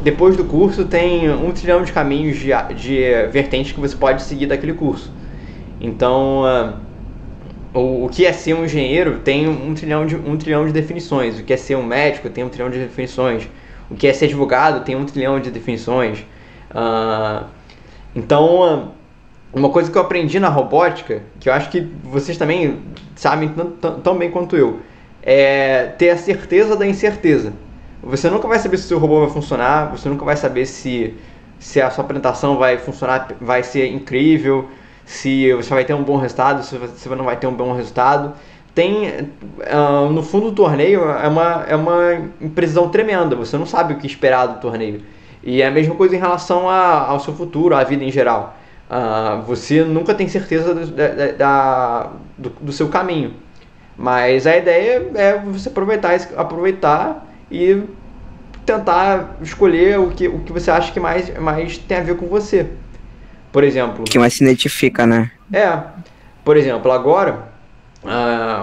depois do curso, tem um trilhão de caminhos de vertentes que você pode seguir daquele curso. Então, o que é ser um engenheiro tem um trilhão de definições. O que é ser um médico tem um trilhão de definições. O que é ser advogado tem um trilhão de definições. Então, uma coisa que eu aprendi na robótica, que eu acho que vocês também sabem tão bem quanto eu, é ter a certeza da incerteza. Você nunca vai saber se o seu robô vai funcionar, você nunca vai saber se a sua apresentação vai funcionar, vai ser incrível, se você vai ter um bom resultado, se você não vai ter um bom resultado. No fundo do torneio é uma imprecisão tremenda, você não sabe o que esperar do torneio. E é a mesma coisa em relação ao seu futuro, à vida em geral. Você nunca tem certeza do seu caminho. Mas a ideia é você aproveitar e tentar escolher o que você acha que mais tem a ver com você. Por exemplo... que mais se identifica, né? É. Por exemplo, agora...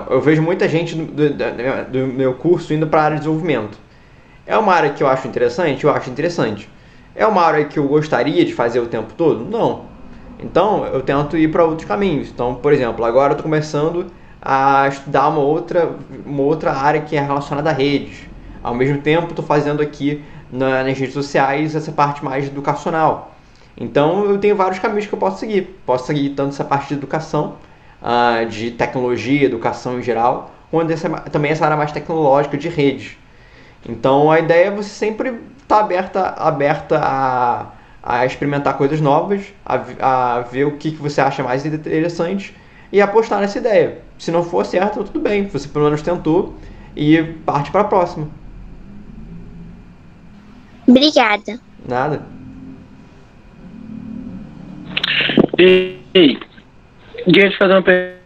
eu vejo muita gente do meu curso indo para a área de desenvolvimento. É uma área que eu acho interessante? Eu acho interessante. É uma área que eu gostaria de fazer o tempo todo? Não. Então, eu tento ir para outros caminhos. Então, por exemplo, agora eu estou começando a estudar uma outra área que é relacionada a redes. Ao mesmo tempo, estou fazendo aqui nas redes sociais essa parte mais educacional. Então, eu tenho vários caminhos que eu posso seguir. Posso seguir tanto essa parte de educação, de tecnologia, educação em geral, quanto também essa área mais tecnológica de redes. Então a ideia é você sempre estar aberta a experimentar coisas novas, a ver o que você acha mais interessante e apostar nessa ideia. Se não for certo, tudo bem, você pelo menos tentou e parte para a próxima. Obrigada. Nada. E deixa eu te fazer uma pergunta.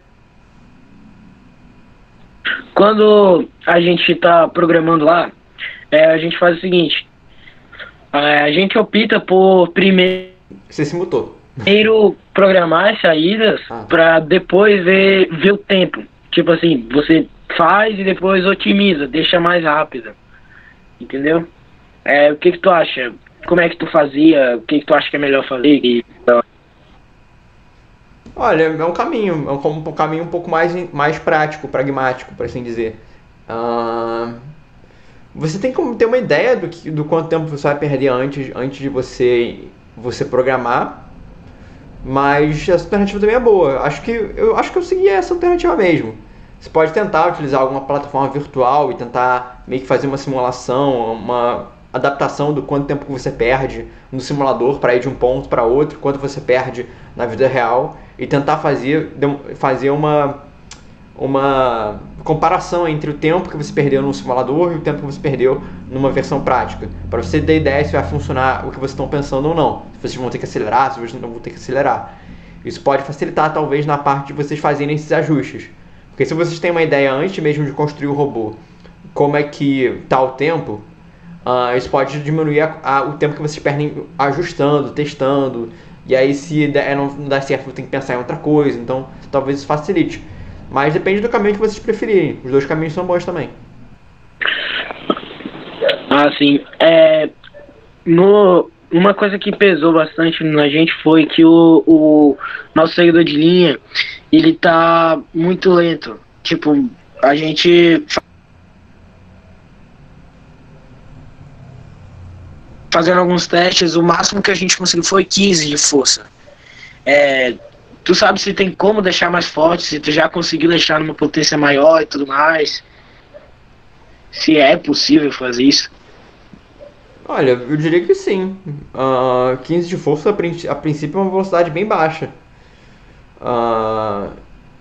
Quando a gente está programando lá, a gente faz o seguinte, a gente opta por primeiro... Você se mutou. Primeiro programar as saídas para depois ver o tempo. Tipo assim, você faz e depois otimiza, deixa mais rápida. Entendeu? O que tu acha? Como é que tu fazia? O que tu acha que é melhor fazer? Olha, é um caminho. É um caminho um pouco mais prático, pragmático, por assim dizer. Você tem que ter uma ideia do quanto tempo você vai perder antes de você programar, mas essa alternativa também é boa. Eu acho que eu segui essa alternativa mesmo. Você pode tentar utilizar alguma plataforma virtual e tentar meio que fazer uma simulação, uma adaptação do quanto tempo que você perde no simulador para ir de um ponto para outro, quanto você perde na vida real, e tentar fazer uma comparação entre o tempo que você perdeu no simulador e o tempo que você perdeu numa versão prática, para você ter ideia se vai funcionar o que vocês estão pensando ou não, se vocês vão ter que acelerar, se vocês não vão ter que acelerar. Isso pode facilitar talvez na parte de vocês fazerem esses ajustes, porque se vocês têm uma ideia antes mesmo de construir o robô, como é que está o tempo, isso pode diminuir o tempo que vocês perdem ajustando, testando, e aí se não dá certo, tem que pensar em outra coisa, então talvez isso facilite. Mas depende do caminho que vocês preferirem. Os dois caminhos são bons também. Sim. Uma coisa que pesou bastante na gente foi que o nosso seguidor de linha, ele tá muito lento. Tipo, a gente... fazendo alguns testes, o máximo que a gente conseguiu foi 15 de força. Tu sabe se tem como deixar mais forte, se tu já conseguiu deixar numa potência maior e tudo mais? Se é possível fazer isso? Olha, eu diria que sim. 15 de força a princípio é uma velocidade bem baixa.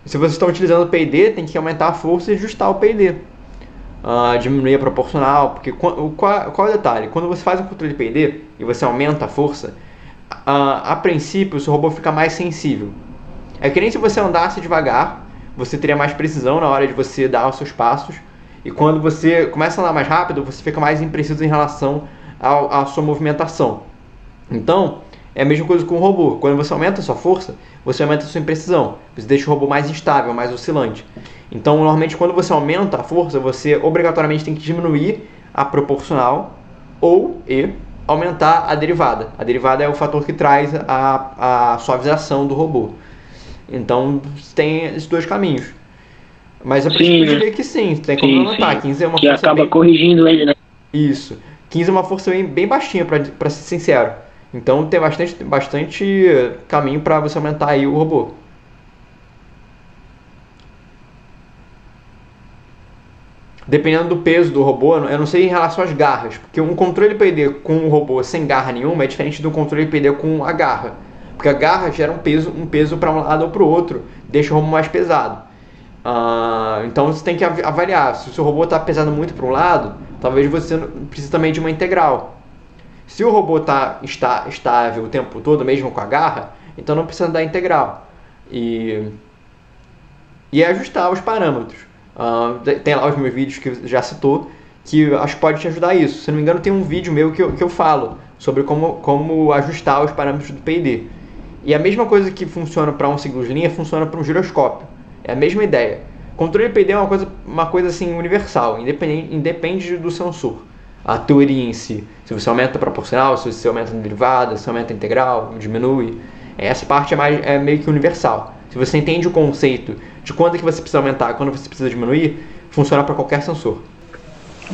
Se vocês estão utilizando o PID, tem que aumentar a força e ajustar o PID. Diminuir a proporcional, porque qual é o detalhe? Quando você faz um controle de PID e você aumenta a força, a princípio o seu robô fica mais sensível. É que nem se você andasse devagar, você teria mais precisão na hora de você dar os seus passos, E quando você começa a andar mais rápido, você fica mais impreciso em relação à sua movimentação. Então, é a mesma coisa com o robô. Quando você aumenta a sua força, você aumenta a sua imprecisão. Você deixa o robô mais instável, mais oscilante. Então, normalmente, quando você aumenta a força, você obrigatoriamente tem que diminuir a proporcional ou aumentar a derivada. A derivada é o fator que traz a suavização do robô. Então, tem esses dois caminhos. Mas a princípio eu diria que sim, tem como anotar. 15 é uma que força acaba bem... corrigindo ele, né? Isso. 15 é uma força bem baixinha, para ser sincero. Então tem bastante caminho para você aumentar aí o robô. Dependendo do peso do robô, eu não sei em relação às garras, porque um controle PID com um robô sem garra nenhuma é diferente do controle PID com a garra. Porque a garra gera um peso para um lado ou para o outro, deixa o robô mais pesado. Então você tem que avaliar, se o seu robô está pesando muito para um lado, talvez você precise também de uma integral. Se o robô está estável o tempo todo, mesmo com a garra, então não precisa dar integral. E ajustar os parâmetros. Tem lá os meus vídeos que já citou, que acho que pode te ajudar isso. Se não me engano, tem um vídeo meu que eu falo sobre como ajustar os parâmetros do PID. E a mesma coisa que funciona para um ciclo de linha, funciona para um giroscópio. É a mesma ideia. Controle PID é uma coisa assim, universal, independe do sensor. A teoria em si, se você aumenta a proporcional, se você aumenta a derivada, se aumenta a integral, diminui, essa parte é meio que universal. Se você entende o conceito de quando é que você precisa aumentar, quando você precisa diminuir, funciona para qualquer sensor.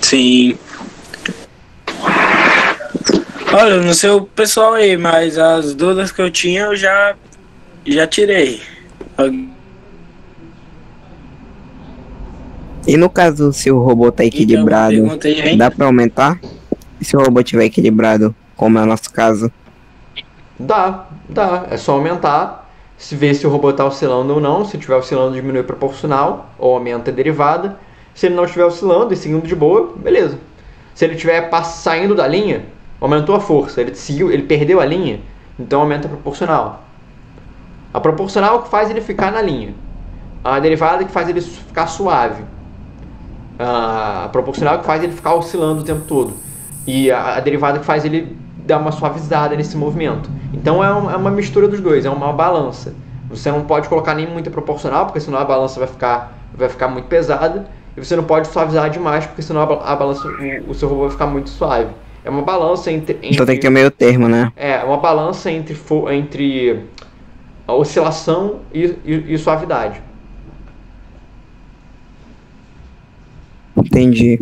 Sim. Olha, não sei o pessoal aí, mas as dúvidas que eu tinha eu já tirei. E no caso, se o robô está equilibrado, dá para aumentar? E se o robô estiver equilibrado, como é o nosso caso? Dá. É só aumentar, se ver se o robô está oscilando ou não. Se estiver oscilando, diminui proporcional ou aumenta a derivada. Se ele não estiver oscilando e seguindo de boa, beleza. Se ele estiver saindo da linha, aumentou a força. Ele perdeu a linha, então aumenta a proporcional. A proporcional é o que faz ele ficar na linha. A derivada é que faz ele ficar suave. A proporcional que faz ele ficar oscilando o tempo todo, e a derivada que faz ele dar uma suavizada nesse movimento. Então é uma mistura dos dois, é uma balança. Você não pode colocar nem muita proporcional, porque senão a balança vai ficar muito pesada, e você não pode suavizar demais, porque senão a balança, o seu robô vai ficar muito suave. É uma balança entre então tem que ter meio termo, né? É uma balança entre a oscilação e suavidade. Entendi.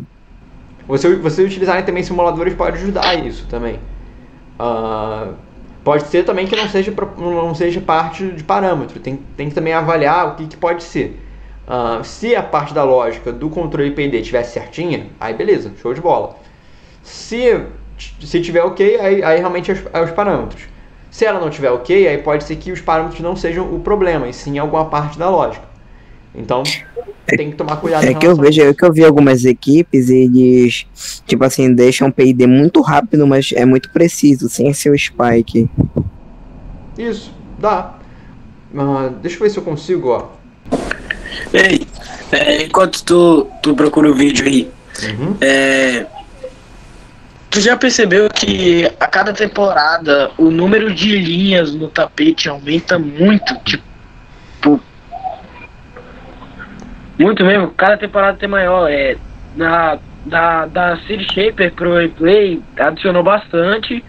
Você utilizarem também simuladores pode ajudar isso também. Pode ser também que não seja parte de parâmetro. Tem que também avaliar o que pode ser. Se a parte da lógica do controle PID estiver certinha, aí beleza, show de bola. Se tiver ok, aí realmente é os parâmetros. Se ela não tiver ok, aí pode ser que os parâmetros não sejam o problema, e sim alguma parte da lógica. Então, tem que tomar cuidado. É que eu vi algumas equipes, eles, tipo assim, deixam o PID muito rápido, mas é muito preciso, sem ser o Spike. Isso, dá. Deixa eu ver se eu consigo, ó. Ei, enquanto tu procura o vídeo aí, tu já percebeu que a cada temporada o número de linhas no tapete aumenta muito, tipo... Muito mesmo, cada temporada tem maior. Da City Shaper pro Replay adicionou bastante,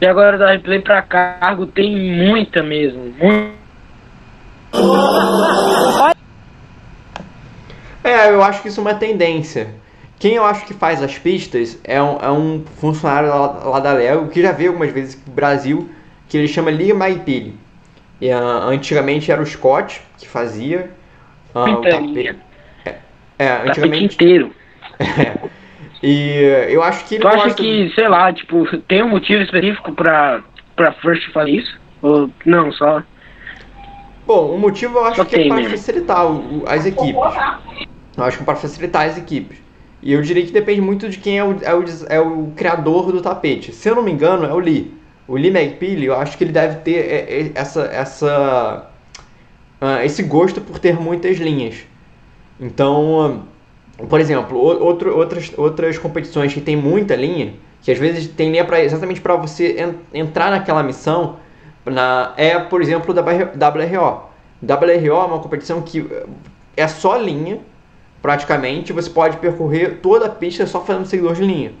e agora da Replay pra Cargo tem muita mesmo. Eu acho que isso é uma tendência. Quem eu acho que faz as pistas é um funcionário lá da Lego, que já veio algumas vezes no Brasil, que ele chama Lee McPeely. Antigamente era o Scott que fazia o tapete. Antigamente inteiro. E eu acho que... Tu acha que, sei lá, tipo, tem um motivo específico pra First fazer isso? Ou não, só... Bom, o motivo eu acho que é para facilitar as equipes. Eu acho que é para facilitar as equipes. E eu diria que depende muito de quem é o criador do tapete. Se eu não me engano, é o Lee. O Lee McPeely, eu acho que ele deve ter esse gosto por ter muitas linhas. Então... Por exemplo, outras competições que tem muita linha, que às vezes tem linha exatamente para você entrar naquela missão, por exemplo, da WRO. WRO é uma competição que é só linha, praticamente, você pode percorrer toda a pista só fazendo seguidor de linha.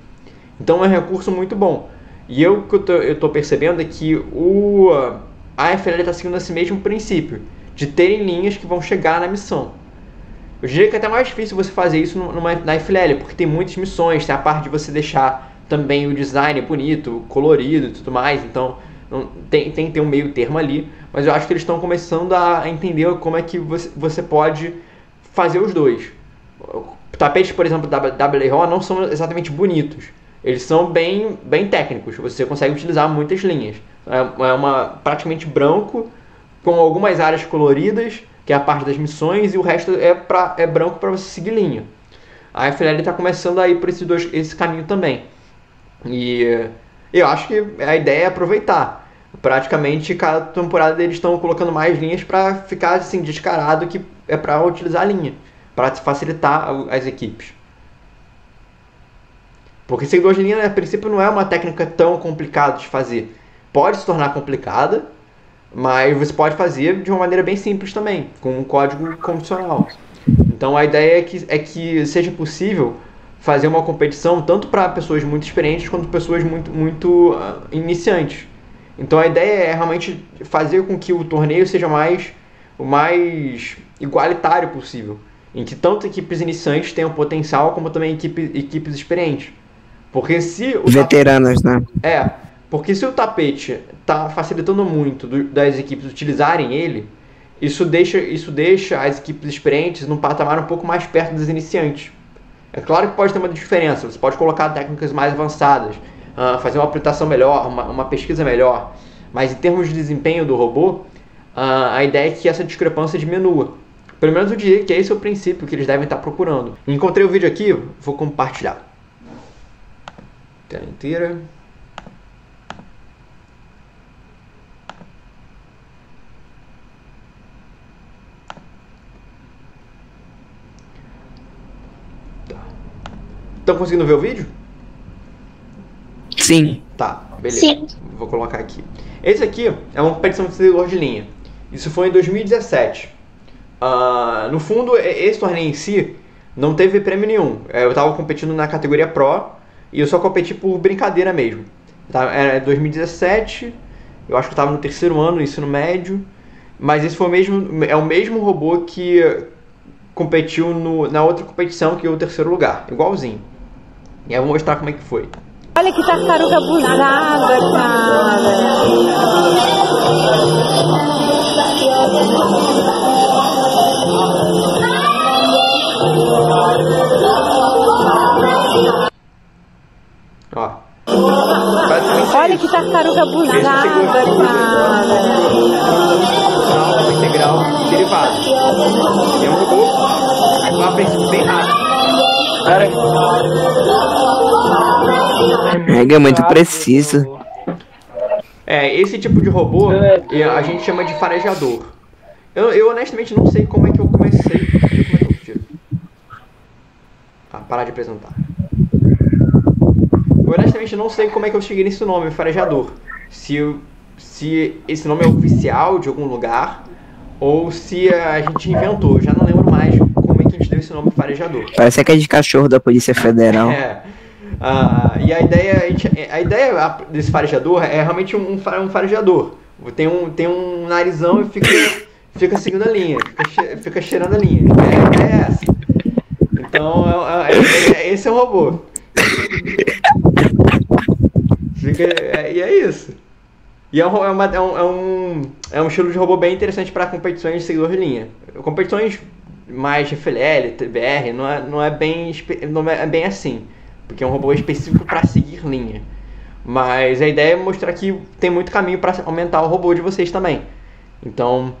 Então é um recurso muito bom. E o que eu estou percebendo é que a FLL está seguindo esse mesmo princípio, de terem linhas que vão chegar na missão. Eu diria que é até mais difícil você fazer isso na FLL, porque tem muitas missões, tem a parte de você deixar também o design bonito, colorido e tudo mais, então tem que ter um meio termo ali, mas eu acho que eles estão começando a entender como é que você pode fazer os dois. Tapetes, por exemplo, da WRO não são exatamente bonitos, eles são bem técnicos, você consegue utilizar muitas linhas. Praticamente branco, com algumas áreas coloridas, que é a parte das missões, e o resto é branco para você seguir linha. A FLL está começando a ir por esse caminho também. E eu acho que a ideia é aproveitar. Praticamente, cada temporada eles estão colocando mais linhas para ficar assim, descarado que é para utilizar a linha, para facilitar as equipes. Porque seguidor de linha, a princípio, não é uma técnica tão complicada de fazer. Pode se tornar complicada, mas você pode fazer de uma maneira bem simples também, com um código condicional. Então a ideia é que seja possível fazer uma competição tanto para pessoas muito experientes quanto pessoas muito iniciantes. Então a ideia é realmente fazer com que o torneio seja o mais igualitário possível, em que tanto equipes iniciantes tenham potencial como também equipes experientes. Porque se veteranas, né? Porque se o tapete está facilitando muito das equipes utilizarem ele, isso deixa as equipes experientes num patamar um pouco mais perto dos iniciantes. É claro que pode ter uma diferença, você pode colocar técnicas mais avançadas, fazer uma aplicação melhor, uma pesquisa melhor, mas em termos de desempenho do robô, a ideia é que essa discrepância diminua. Pelo menos eu diria que esse é o princípio que eles devem estar procurando. Encontrei o vídeo aqui, vou compartilhar. Tela inteira. Estão conseguindo ver o vídeo? Sim. Tá, beleza. Sim. Vou colocar aqui. Esse aqui é uma competição de seguidor de linha. Isso foi em 2017. No fundo, esse torneio em si não teve prêmio nenhum. Eu estava competindo na categoria Pro e eu só competi por brincadeira mesmo. Era 2017, eu acho que eu estava no terceiro ano, ensino médio. Mas esse foi o mesmo robô que competiu na outra competição, que é o terceiro lugar, igualzinho. E aí eu vou mostrar como é que foi. Olha que tartaruga abusada, cara! Ó. Olha que tartaruga abusada, cara! Integral derivado. É um robô, é uma pesquisa bem rápida. É muito preciso. Esse tipo de robô a gente chama de farejador. Eu honestamente não sei como é que eu comecei. Parar de apresentar. Eu honestamente não sei como é que eu cheguei nesse nome, farejador. Se esse nome é oficial de algum lugar, ou se a gente inventou, já não lembro mais como é que a gente deu esse nome farejador. Parece aquele de cachorro da Polícia Federal. E a ideia desse farejador é realmente um farejador. Tem um narizão e fica seguindo a linha, fica cheirando a linha. A ideia é essa. Então, esse é o robô. E é isso. E é um estilo de robô bem interessante para competições de seguidor de linha. Competições mais FLL, TBR, não é bem assim, porque é um robô específico para seguir linha. Mas a ideia é mostrar que tem muito caminho para aumentar o robô de vocês também. Então,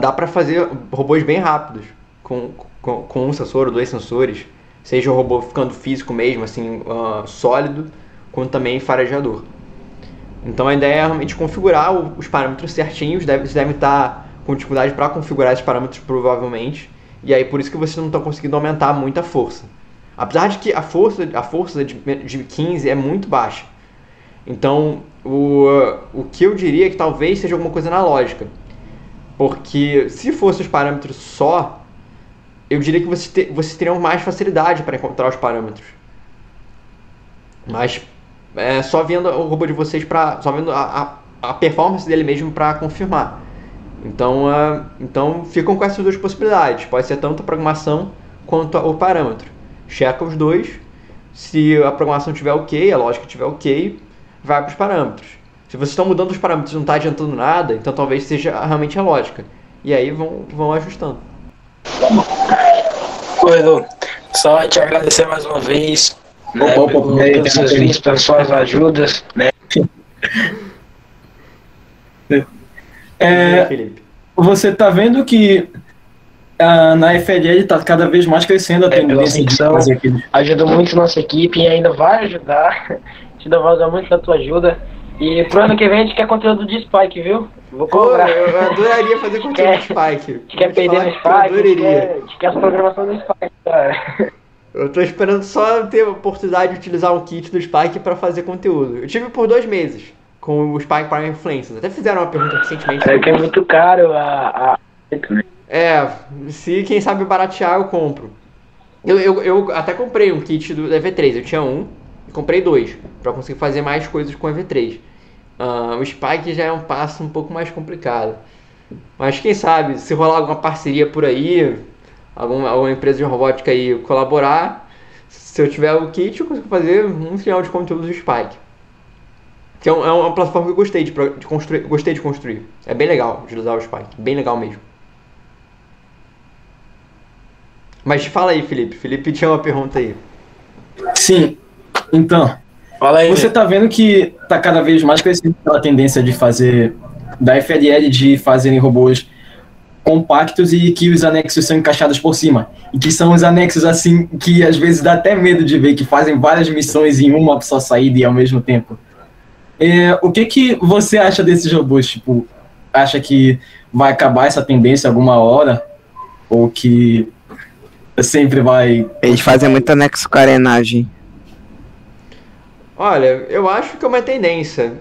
dá para fazer robôs bem rápidos, com um sensor ou dois sensores, seja o robô ficando físico mesmo, assim, sólido, como também farejador. Então a ideia é realmente configurar os parâmetros certinhos, vocês devem estar com dificuldade para configurar esses parâmetros provavelmente, E aí por isso que você não está conseguindo aumentar muito a força. Apesar de que a força de 15 é muito baixa. Então, o que eu diria é que talvez seja alguma coisa na lógica. Porque se fossem os parâmetros só, eu diria que vocês teriam mais facilidade para encontrar os parâmetros. Mas é só vendo o robô de vocês, só vendo a performance dele mesmo para confirmar. Então, então ficam com essas duas possibilidades. Pode ser tanto a programação quanto o parâmetro. Checa os dois. Se a programação estiver ok, a lógica estiver ok, vai para os parâmetros. Se vocês estão mudando os parâmetros e não está adiantando nada, então talvez seja realmente a lógica. E aí vão ajustando. Eduardo, só te agradecer mais uma vez, né, pelos seus vídeos, pelas suas ajudas, né? Você tá vendo que na FLL está cada vez mais crescendo a tendência de fazer aquilo. Ajudou muito nossa equipe e ainda vai ajudar. Te dá muito da tua ajuda. E pro ano que vem a gente quer conteúdo de Spike, viu? Vou cobrar. Pô, eu adoraria fazer conteúdo de Spike. A gente quer perder no Spike, a gente quer as programações do Spike, cara. Eu tô esperando só ter a oportunidade de utilizar um kit do Spike para fazer conteúdo. Eu tive por 2 meses com o Spike para influencers. Até fizeram uma pergunta recentemente. É que é muito caro se quem sabe baratear, eu compro. Eu até comprei um kit do EV3, eu tinha um. Comprei 2 para conseguir fazer mais coisas com EV3. O Spike já é um passo um pouco mais complicado, mas quem sabe se rolar alguma parceria por aí, alguma empresa de robótica aí colaborar, se eu tiver o kit eu consigo fazer um final de conteúdo do Spike, que é uma plataforma que eu gostei de construir, é bem legal de usar o Spike, bem legal mesmo. Mas fala aí, Felipe tinha uma pergunta aí. Sim. Então, fala aí, você tá vendo que tá cada vez mais crescendo aquela tendência de fazer, da FLL, de fazerem robôs compactos e que os anexos são encaixados por cima. E que são os anexos assim que às vezes dá até medo de ver, que fazem várias missões em uma só saída e ao mesmo tempo. O que você acha desses robôs? Tipo, acha que vai acabar essa tendência alguma hora? Ou que sempre vai... Eles fazem muito anexo com a arenagem. Olha, eu acho que é uma tendência.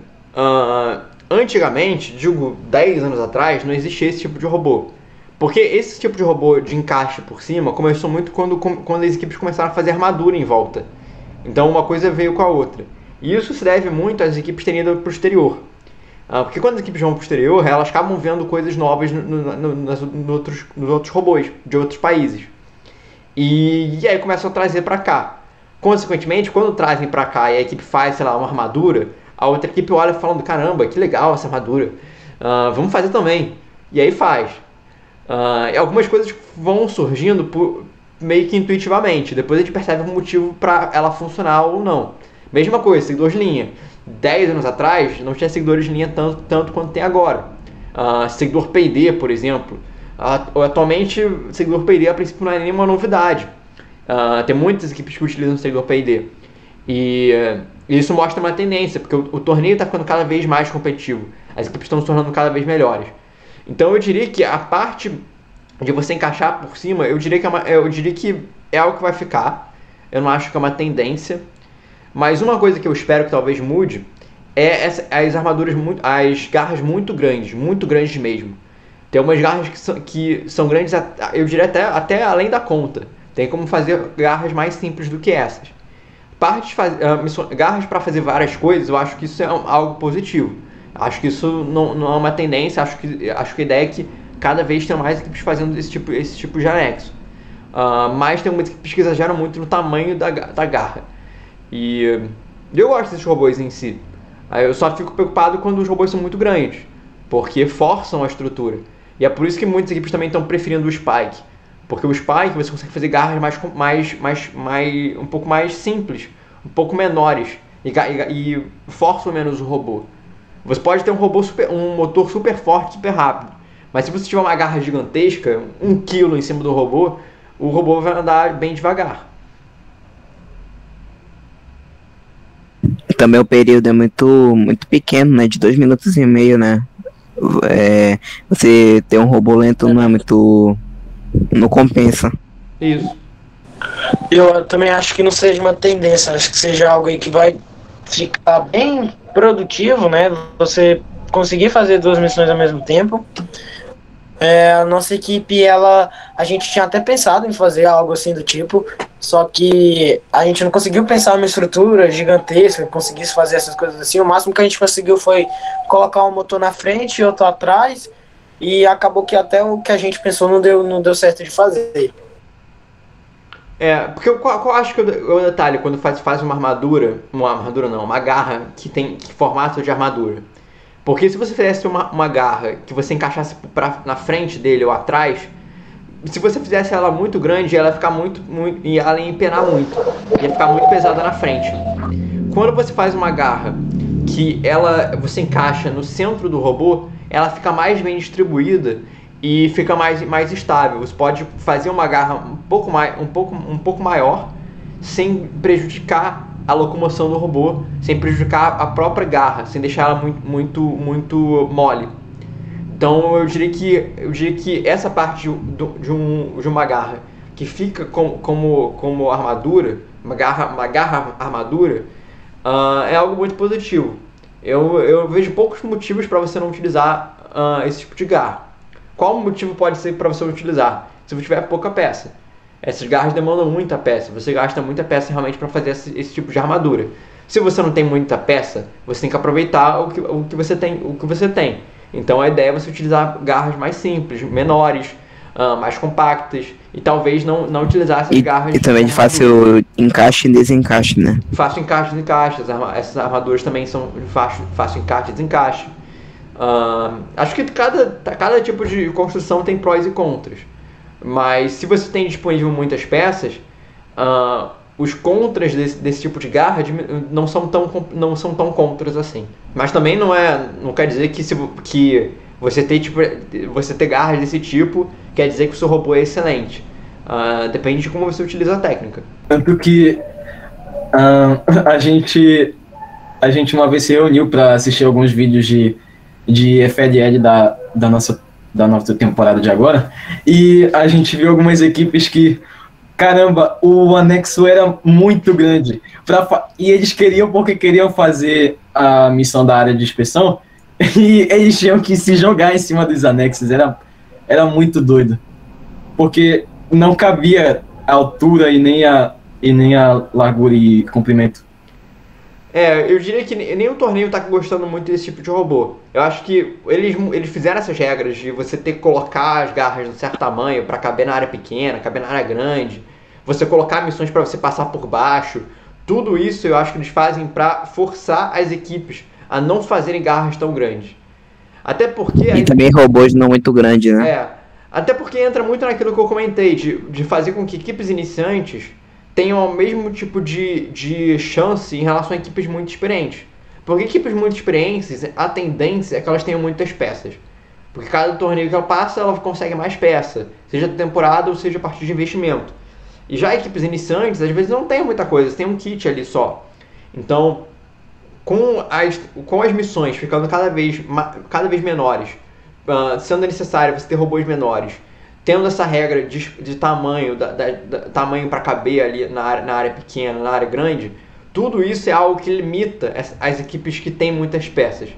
Antigamente, digo 10 anos atrás, não existia esse tipo de robô. Porque esse tipo de robô de encaixe por cima começou muito quando as equipes começaram a fazer armadura em volta. Então uma coisa veio com a outra. E isso se deve muito às equipes terem ido para o exterior. Porque quando as equipes vão para o exterior, elas acabam vendo coisas novas nos outros robôs de outros países. E aí começam a trazer para cá. Consequentemente, quando trazem pra cá e a equipe faz, sei lá, uma armadura, a outra equipe olha falando, caramba, que legal essa armadura, vamos fazer também. E aí faz. E algumas coisas vão surgindo meio que intuitivamente, depois a gente percebe um motivo pra ela funcionar ou não. Mesma coisa, seguidores de linha. 10 anos atrás, não tinha seguidores de linha tanto quanto tem agora. Seguidor PID, por exemplo. Atualmente, seguidor PID a princípio não é nenhuma novidade. Tem muitas equipes que utilizam o servidor PID. E isso mostra uma tendência, porque o torneio está ficando cada vez mais competitivo. As equipes estão se tornando cada vez melhores. Então eu diria que a parte de você encaixar por cima, eu diria que é algo que vai ficar. Eu não acho que é uma tendência. Mas uma coisa que eu espero que talvez mude é as armaduras, as garras muito grandes mesmo. Tem umas garras que são grandes, eu diria até além da conta. Tem como fazer garras mais simples do que essas. Garras para fazer várias coisas, eu acho que isso é algo positivo. Acho que isso não é uma tendência, acho que a ideia é que cada vez tem mais equipes fazendo esse tipo de anexo. Mas tem muitas equipes que exageram muito no tamanho da garra. E eu gosto desses robôs em si. Eu só fico preocupado quando os robôs são muito grandes, porque forçam a estrutura. E é por isso que muitas equipes também estão preferindo o Spike. Porque o Spike você consegue fazer garras um pouco mais simples, um pouco menores e força menos o robô. Você pode ter um motor super forte, super rápido, mas se você tiver uma garra gigantesca, 1 kg em cima do robô, o robô vai andar bem devagar. Também o período é muito pequeno, né? De 2 minutos e meio, né? Você ter um robô lento não é muito não compensa. Isso. Eu também acho que não seja uma tendência, acho que seja algo aí que vai ficar bem produtivo, né? Você conseguir fazer duas missões ao mesmo tempo. É, a nossa equipe, a gente tinha até pensado em fazer algo assim do tipo, só que a gente não conseguiu pensar uma estrutura gigantesca, conseguisse fazer essas coisas assim. O máximo que a gente conseguiu foi colocar um motor na frente e outro atrás, e acabou que até o que a gente pensou não deu certo de fazer. É, porque eu acho que o detalhe, quando faz uma garra que tem formato de armadura. Porque se você fizesse uma garra que você encaixasse na frente dele ou atrás, se você fizesse ela muito grande, ela ia ficar muito e ela ia empenar muito, ia ficar muito pesada na frente. Quando você faz uma garra que você encaixa no centro do robô, ela fica mais bem distribuída e fica mais estável. Você pode fazer uma garra um pouco maior sem prejudicar a locomoção do robô, sem prejudicar a própria garra, sem deixar ela muito mole. Então eu diria que essa parte de uma garra que fica como armadura, uma garra armadura, é algo muito positivo. Eu vejo poucos motivos para você não utilizar esse tipo de garra. Qual motivo pode ser para você utilizar? Se você tiver pouca peça. Essas garras demandam muita peça, você gasta muita peça realmente para fazer esse tipo de armadura. Se você não tem muita peça, você tem que aproveitar o que você tem. Então a ideia é você utilizar garras mais simples, menores, mais compactas, e talvez não utilizar essas garras... E também de fácil encaixe e desencaixe, né? Fácil encaixe e desencaixe, essas armaduras também são fácil encaixe e desencaixe. Acho que cada tipo de construção tem prós e contras. Mas se você tem disponível muitas peças, os contras desse tipo de garra não são tão contras assim. Mas também não quer dizer que você ter garras desse tipo quer dizer que o seu robô é excelente. Depende de como você utiliza a técnica. Tanto que a gente uma vez se reuniu para assistir alguns vídeos de FLL da nossa temporada de agora, e a gente viu algumas equipes que, caramba, o anexo era muito grande, e eles queriam, porque queriam fazer a missão da área de inspeção, e eles tinham que se jogar em cima dos anexos. Era muito doido, porque não cabia a altura e nem a largura e comprimento. Eu diria que nem o torneio tá gostando muito desse tipo de robô. Eu acho que eles fizeram essas regras de você ter que colocar as garras de um certo tamanho para caber na área pequena, caber na área grande, você colocar missões para você passar por baixo. Tudo isso eu acho que eles fazem para forçar as equipes a não fazerem garras tão grandes. Até porque... E também robôs não muito grandes, né? Até porque entra muito naquilo que eu comentei, de fazer com que equipes iniciantes tenham o mesmo tipo de chance em relação a equipes muito experientes. Porque equipes muito experientes, a tendência é que elas tenham muitas peças. Porque cada torneio que ela passa, ela consegue mais peça, seja temporada ou seja a partir de investimento. E já equipes iniciantes, às vezes não tem muita coisa, tem um kit ali só. Então, com as missões ficando cada vez menores, sendo necessário você ter robôs menores, tendo essa regra de tamanho, tamanho para caber ali na área pequena, na área grande, tudo isso é algo que limita as equipes que têm muitas peças.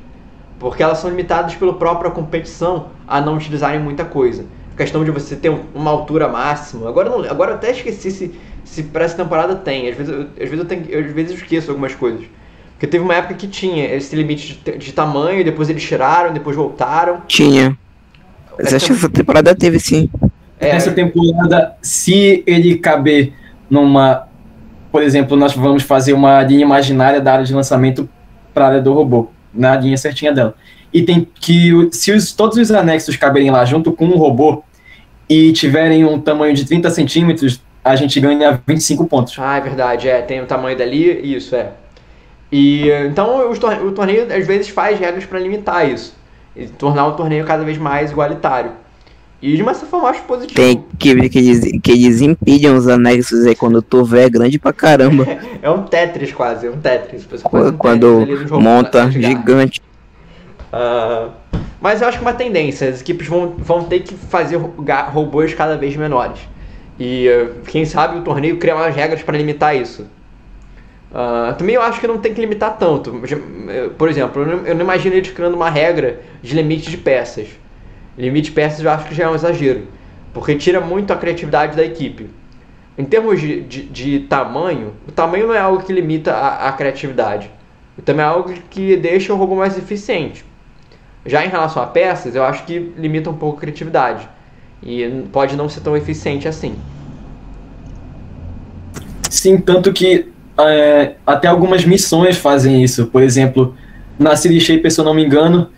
Porque elas são limitadas pela própria competição a não utilizarem muita coisa. A questão de você ter uma altura máxima. Agora eu até esqueci se para essa temporada tem. Às vezes eu esqueço algumas coisas. Porque teve uma época que tinha esse limite de tamanho, depois eles tiraram, depois voltaram. Tinha. Mas acho que essa temporada teve, sim. Essa temporada, se ele caber numa... Por exemplo, nós vamos fazer uma linha imaginária da área de lançamento para a área do robô, na linha certinha dela. E tem que... Se todos os anexos caberem lá junto com o robô e tiverem um tamanho de 30 centímetros, a gente ganha 25 pontos. Ah, é verdade. Tem o tamanho dali, isso, E, então, o torneio, às vezes, faz regras para limitar isso. E tornar o torneio cada vez mais igualitário. E de uma forma acho positivo. Tem que eles impidem os anexos aí quando tu vê, é grande pra caramba. É um Tetris quase, é um Tetris. Você quando um Tetris monta, gigante. Mas eu acho que é uma tendência, as equipes vão ter que fazer robôs cada vez menores. E quem sabe o torneio cria umas regras para limitar isso. Também eu acho que não tem que limitar tanto. Por exemplo, eu não imagino eles criando uma regra de limite de peças. Limite de peças eu acho que já é um exagero, porque tira muito a criatividade da equipe. Em termos de tamanho, o tamanho não é algo que limita a criatividade. Também é algo que deixa o robô mais eficiente. Já em relação a peças, eu acho que limita um pouco a criatividade. E pode não ser tão eficiente assim. Sim, tanto que até algumas missões fazem isso. Por exemplo, na City Shaper, se eu não me engano,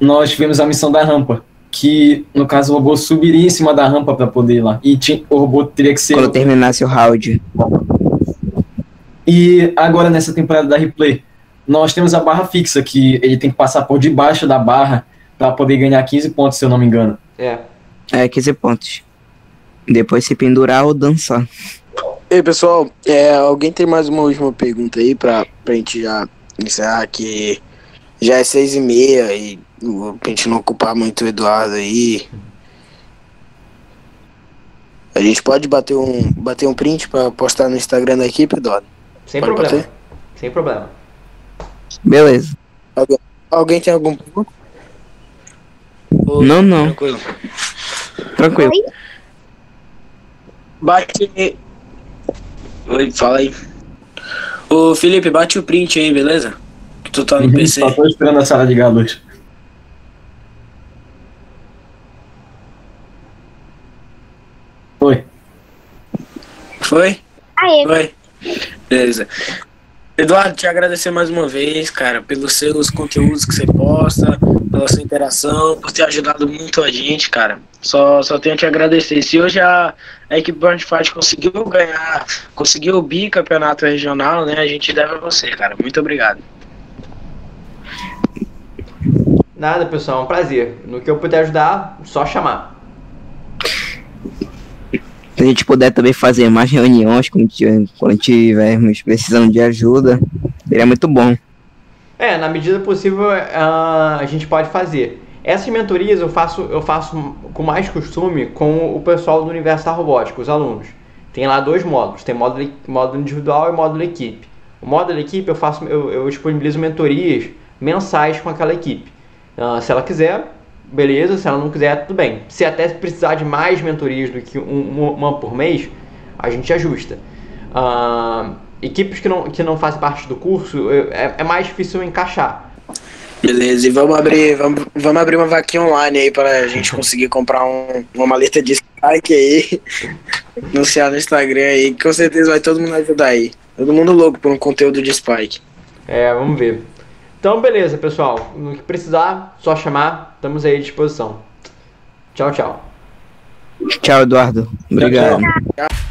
nós tivemos a missão da rampa, que no caso o robô subiria em cima da rampa para poder ir lá, e o robô teria que ser... Quando terminasse o round. E agora nessa temporada da Replay, nós temos a barra fixa, que ele tem que passar por debaixo da barra para poder ganhar 15 pontos, se eu não me engano. É 15 pontos. Depois se pendurar ou dançar. Ei, pessoal, alguém tem mais uma última pergunta aí pra gente já encerrar, que já é 6:30 e pra gente não ocupar muito o Eduardo aí. A gente pode bater um print pra postar no Instagram da equipe, Eduardo? Sem pode problema. Bater? Sem problema. Beleza. Alguém tem algum pergunta? Não. Tranquilo. Oi? Bate. Oi, fala aí. Ô Felipe, bate o print aí, beleza? Que tu tá no PC. Só tô esperando a sala ligar a luz. Oi. Foi? Aê. Foi. Beleza. Eduardo, te agradecer mais uma vez, cara, pelos seus conteúdos que você posta, pela sua interação, por ter ajudado muito a gente, cara. Só tenho que te agradecer. Se hoje a equipe Bandfight conseguiu o bicampeonato regional, né, a gente deve a você, cara. Muito obrigado. Nada, pessoal, é um prazer. No que eu puder ajudar, só chamar. Se a gente puder também fazer mais reuniões quando tivermos precisando de ajuda, seria muito bom. Na medida possível a gente pode fazer. Essas mentorias eu faço com mais costume com o pessoal do universo da robótica, os alunos. Tem lá dois módulos, tem módulo individual e módulo equipe. O módulo equipe eu disponibilizo mentorias mensais com aquela equipe. Se ela quiser... Beleza, se ela não quiser, tudo bem. Se até precisar de mais mentorias do que uma por mês, a gente ajusta. Equipes que não fazem parte do curso, é mais difícil encaixar. Beleza, e vamos abrir uma vaquinha online aí para a gente conseguir comprar uma maleta de Spike aí, anunciar no Instagram aí, que com certeza vai todo mundo ajudar aí. Todo mundo louco por um conteúdo de Spike. Vamos ver. Então, beleza, pessoal. No que precisar, só chamar. Estamos aí à disposição. Tchau, tchau. Tchau, Eduardo. Obrigado. Tchau.